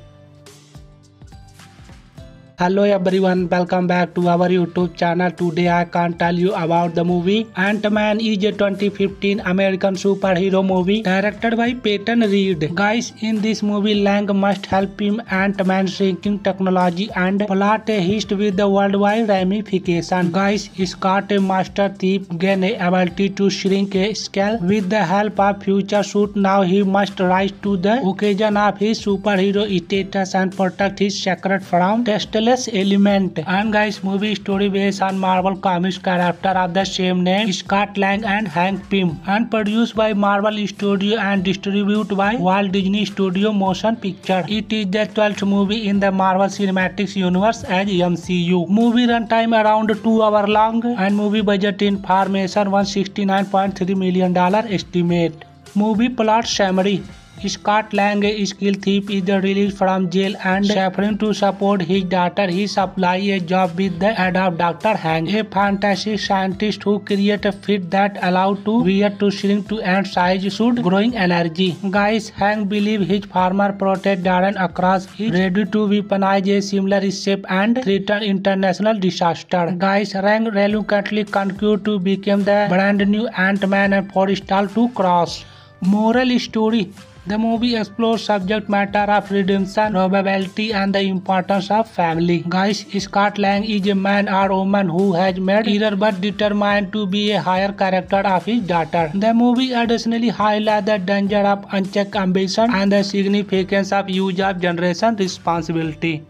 Hello everyone, welcome back to our YouTube channel. Today I can tell you about the movie Ant-Man is a twenty fifteen American superhero movie directed by Peyton Reed. Guys, in this movie Lang must help him Ant-Man shrinking technology and plot a heist with the worldwide ramification. Guys, Scott, a master thief, gain a ability to shrink a scale with the help of future suit. Now he must rise to the occasion of his superhero status and protect his secret from testless element. And guys, movie story based on Marvel Comics character of the same name Scott Lang and Hank Pym, and produced by Marvel Studios and distributed by Walt Disney Studios Motion Pictures. It is the twelfth movie in the Marvel Cinematic Universe as M C U. Movie runtime around two hour long and movie budget information one hundred sixty-nine point three million dollars estimate. Movie plot summary. Scott Lang, a skilled thief, is released from jail and suffering to support his daughter. He supplies a job with the aid of Doctor Hank, a fantastic scientist who creates a fit that allows to wear to shrink to and size should growing energy. Guys, Hank believes his former protege Darren Cross is ready to weaponize a similar shape and threaten international disaster. Guys, Hank reluctantly concurs to become the brand new Ant-Man and forestall to Cross. Moral story. The movie explores subject matter of redemption, nobility, and the importance of family. Guys, Scott Lang is a man or woman who has made error but determined to be a higher character of his daughter. The movie additionally highlights the danger of unchecked ambition and the significance of use of generation responsibility.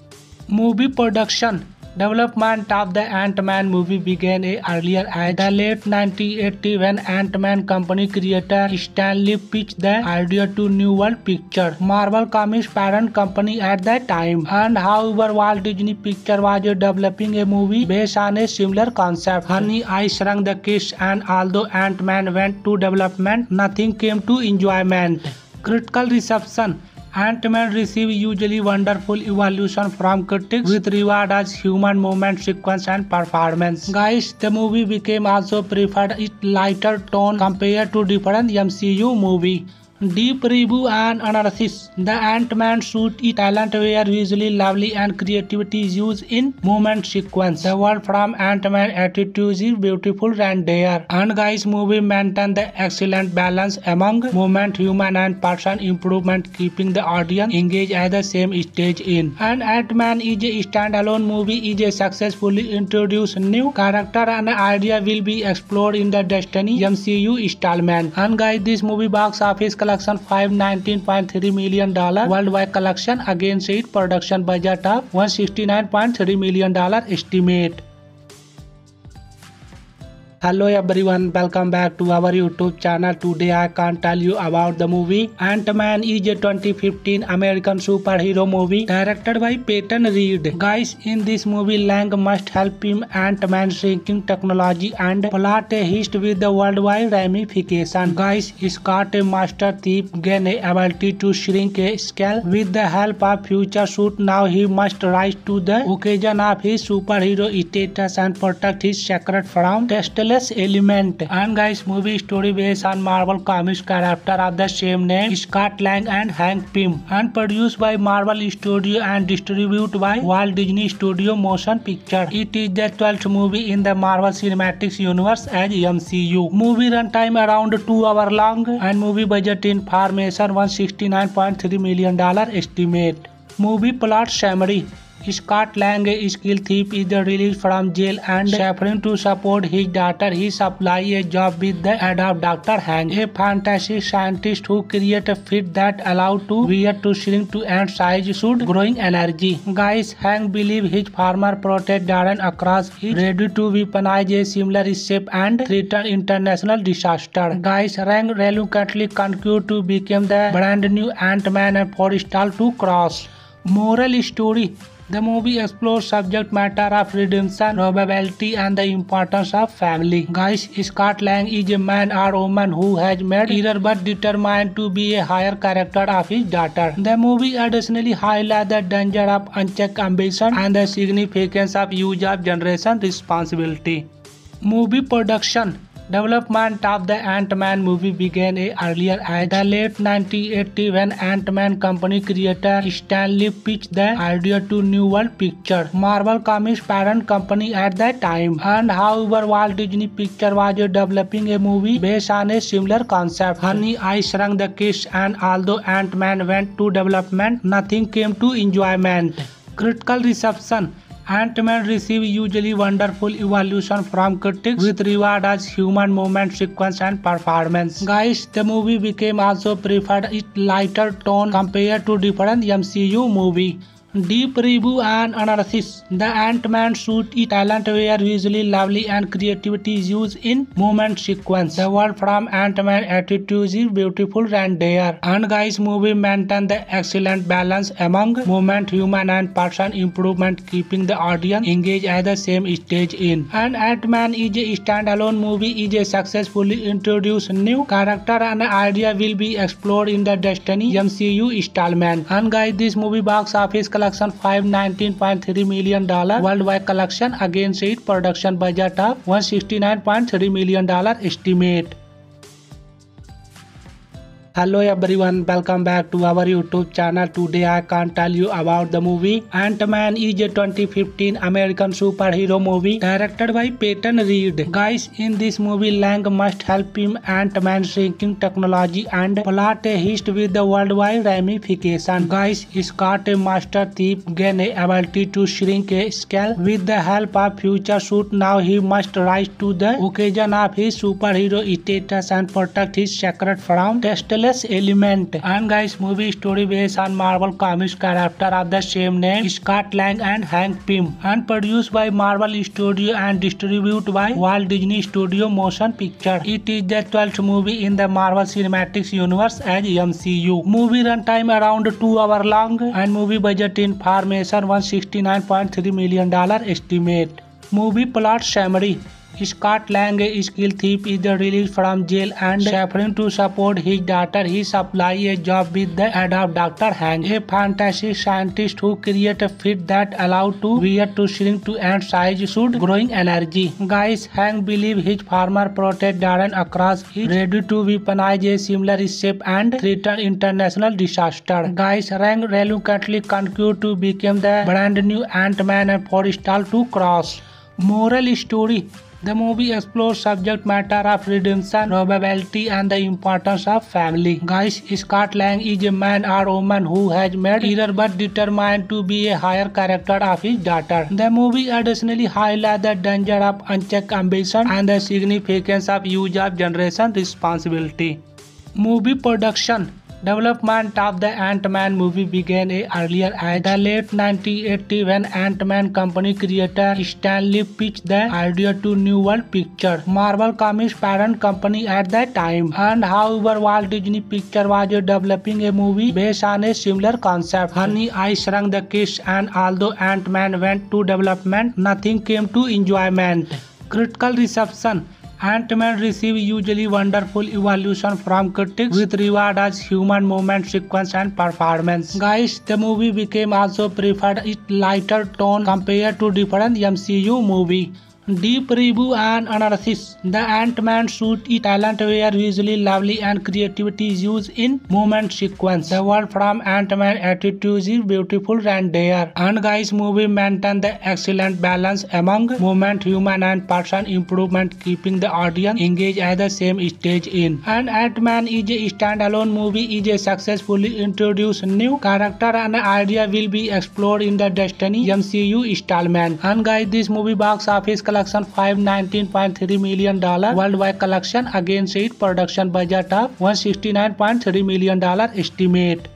Movie production. Development of the Ant-Man movie began earlier as the late nineteen eighties when Ant-Man company creator Stan Lee pitched the idea to New World Pictures, Marvel Comics parent company at that time. And however, Walt Disney Pictures was developing a movie based on a similar concept, Honey, I Shrunk the Kids, and although Ant-Man went to development, nothing came to enjoyment. Critical reception. Ant-Man received usually wonderful evaluation from critics, with reward as human movement sequence and performance. Guys, the movie became also preferred its lighter tone compared to different M C U movie. Deep review and analysis. The Ant-Man suit is talent were visually lovely and creativity used in movement sequence. The world from Ant-Man attitudes is beautiful and there. And guys, movie maintained the excellent balance among movement, human and person improvement, keeping the audience engaged at the same stage in. And Ant-Man is a standalone movie is a successfully introduced new character and idea will be explored in the Destiny M C U installment. And guys, this movie box office collection five hundred nineteen point three million dollars worldwide collection against its production budget of one hundred sixty-nine point three million dollars estimate. Hello everyone, welcome back to our YouTube channel. Today I can tell you about the movie Ant-Man is a twenty fifteen American superhero movie directed by Peyton Reed. Guys, in this movie Lang must help him Ant-Man shrinking technology and plot a heist with the worldwide ramification. Guys, Scott, a master thief, gain a ability to shrink a scale with the help of future suit. Now he must rise to the occasion of his superhero status and protect his secret from test element. And guys, movie story based on Marvel Comics character of the same name Scott Lang and Hank Pym, and produced by Marvel Studios and distributed by Walt Disney Studios Motion Pictures. It is the twelfth movie in the Marvel Cinematic Universe as M C U. Movie runtime around two hour long and movie budget information one hundred sixty-nine point three million dollars estimate. Movie plot summary. Scott Lang, a skilled thief, is released from jail and suffering to support his daughter. He supplies a job with the aid of Doctor Hank, a fantastic scientist who creates a fit that allows to wear to shrink to and size should growing energy. Guys, Hank believes his former protege Darren Cross is ready to weaponize a similar shape and threaten international disaster. Guys, Hank reluctantly concurs to become the brand new Ant-Man and forestalls to Cross. Moral story. The movie explores subject matter of redemption, nobility, and the importance of family. Guys, Scott Lang is a man or woman who has made error but determined to be a higher character of his daughter. The movie additionally highlights the danger of unchecked ambition and the significance of use of generation responsibility. Movie production. Development of the Ant-Man movie began earlier as the late nineteen eighties when Ant-Man company creator Stan Lee pitched the idea to New World Pictures, Marvel Comics parent company at that time. And however, Walt Disney Pictures was developing a movie based on a similar concept, Honey, I Shrunk the Kids, and although Ant-Man went to development, nothing came to enjoyment. Critical reception. Ant-Man received usually wonderful evaluation from critics, with reward as human movement sequence and performance. Guys, the movie became also preferred its lighter tone compared to different M C U movie. Deep review and analysis. The Ant-Man suit is talent were usually lovely and creativity is used in movement sequence. The world from Ant-Man attitudes is beautiful and rare. And guys, movie maintain the excellent balance among movement, human and person improvement, keeping the audience engaged at the same stage in. And Ant-Man is a standalone movie is a successfully introduced new character and idea will be explored in the Destiny M C U installment. And guys, this movie box office collection five hundred nineteen point three million dollars worldwide collection against its production budget of one hundred sixty-nine point three million dollars estimate. Hello everyone, welcome back to our YouTube channel. Today I can tell you about the movie Ant-Man is a twenty fifteen American superhero movie directed by Peyton Reed. Guys, in this movie Lang must help him Ant-Man shrinking technology and plot a heist with the worldwide ramification. Guys, Scott, a master thief, gain the ability to shrink a skull with the help of future suit. Now he must rise to the occasion of his superhero status and protect his secret from testless element. And guys, movie story based on Marvel Comics character of the same name Scott Lang and Hank Pym, and produced by Marvel Studios and distributed by Walt Disney Studios Motion Pictures. It is the twelfth movie in the Marvel Cinematic Universe as M C U. Movie runtime around two hour long and movie budget information one hundred sixty-nine point three million dollars estimate. Movie plot summary. Scott Lang, a skilled thief, is released from jail and suffering to support his daughter. He supplies a job with the head of Doctor Hank, a fantastic scientist who creates a fit that allows to wear to shrink to ant size, should growing energy. Guys, Hank believes his former protege Darren Cross is ready to weaponize a similar shape and threaten international disaster. Guys, Lang reluctantly concurs to become the brand new Ant-Man and forestall to Cross. Moral story. The movie explores subject matter of redemption, probability, and the importance of family. Guys, Scott Lang is a man or woman who has made error but determined to be a higher character of his daughter. The movie additionally highlights the danger of unchecked ambition and the significance of use of generation responsibility. Movie production. Development of the Ant-Man movie began earlier as the late nineteen eighties when Ant-Man company creator Stan Lee pitched the idea to New World Pictures, Marvel Comics parent company at that time. And however, Walt Disney Pictures was developing a movie based on a similar concept, Honey, I Shrunk the Kids, and although Ant-Man went to development, nothing came to enjoyment. Critical reception. Ant-Man received usually wonderful evaluation from critics with reward as human movement sequence and performance. Guys, the movie became also preferred its lighter tone compared to different M C U movie. Deep review and analysis. The Ant-Man suit is talent were usually lovely and creativity is used in movement sequence. The world from Ant-Man attitudes is beautiful and rare. And guys, movie maintain the excellent balance among movement, human and person improvement, keeping the audience engaged at the same stage in. And Ant-Man is a standalone movie is a successfully introduced new character and idea will be explored in the Destiny M C U installment. And guys, this movie box office collection five hundred nineteen point three million dollars worldwide collection against its production budget of one hundred sixty-nine point three million dollars estimate.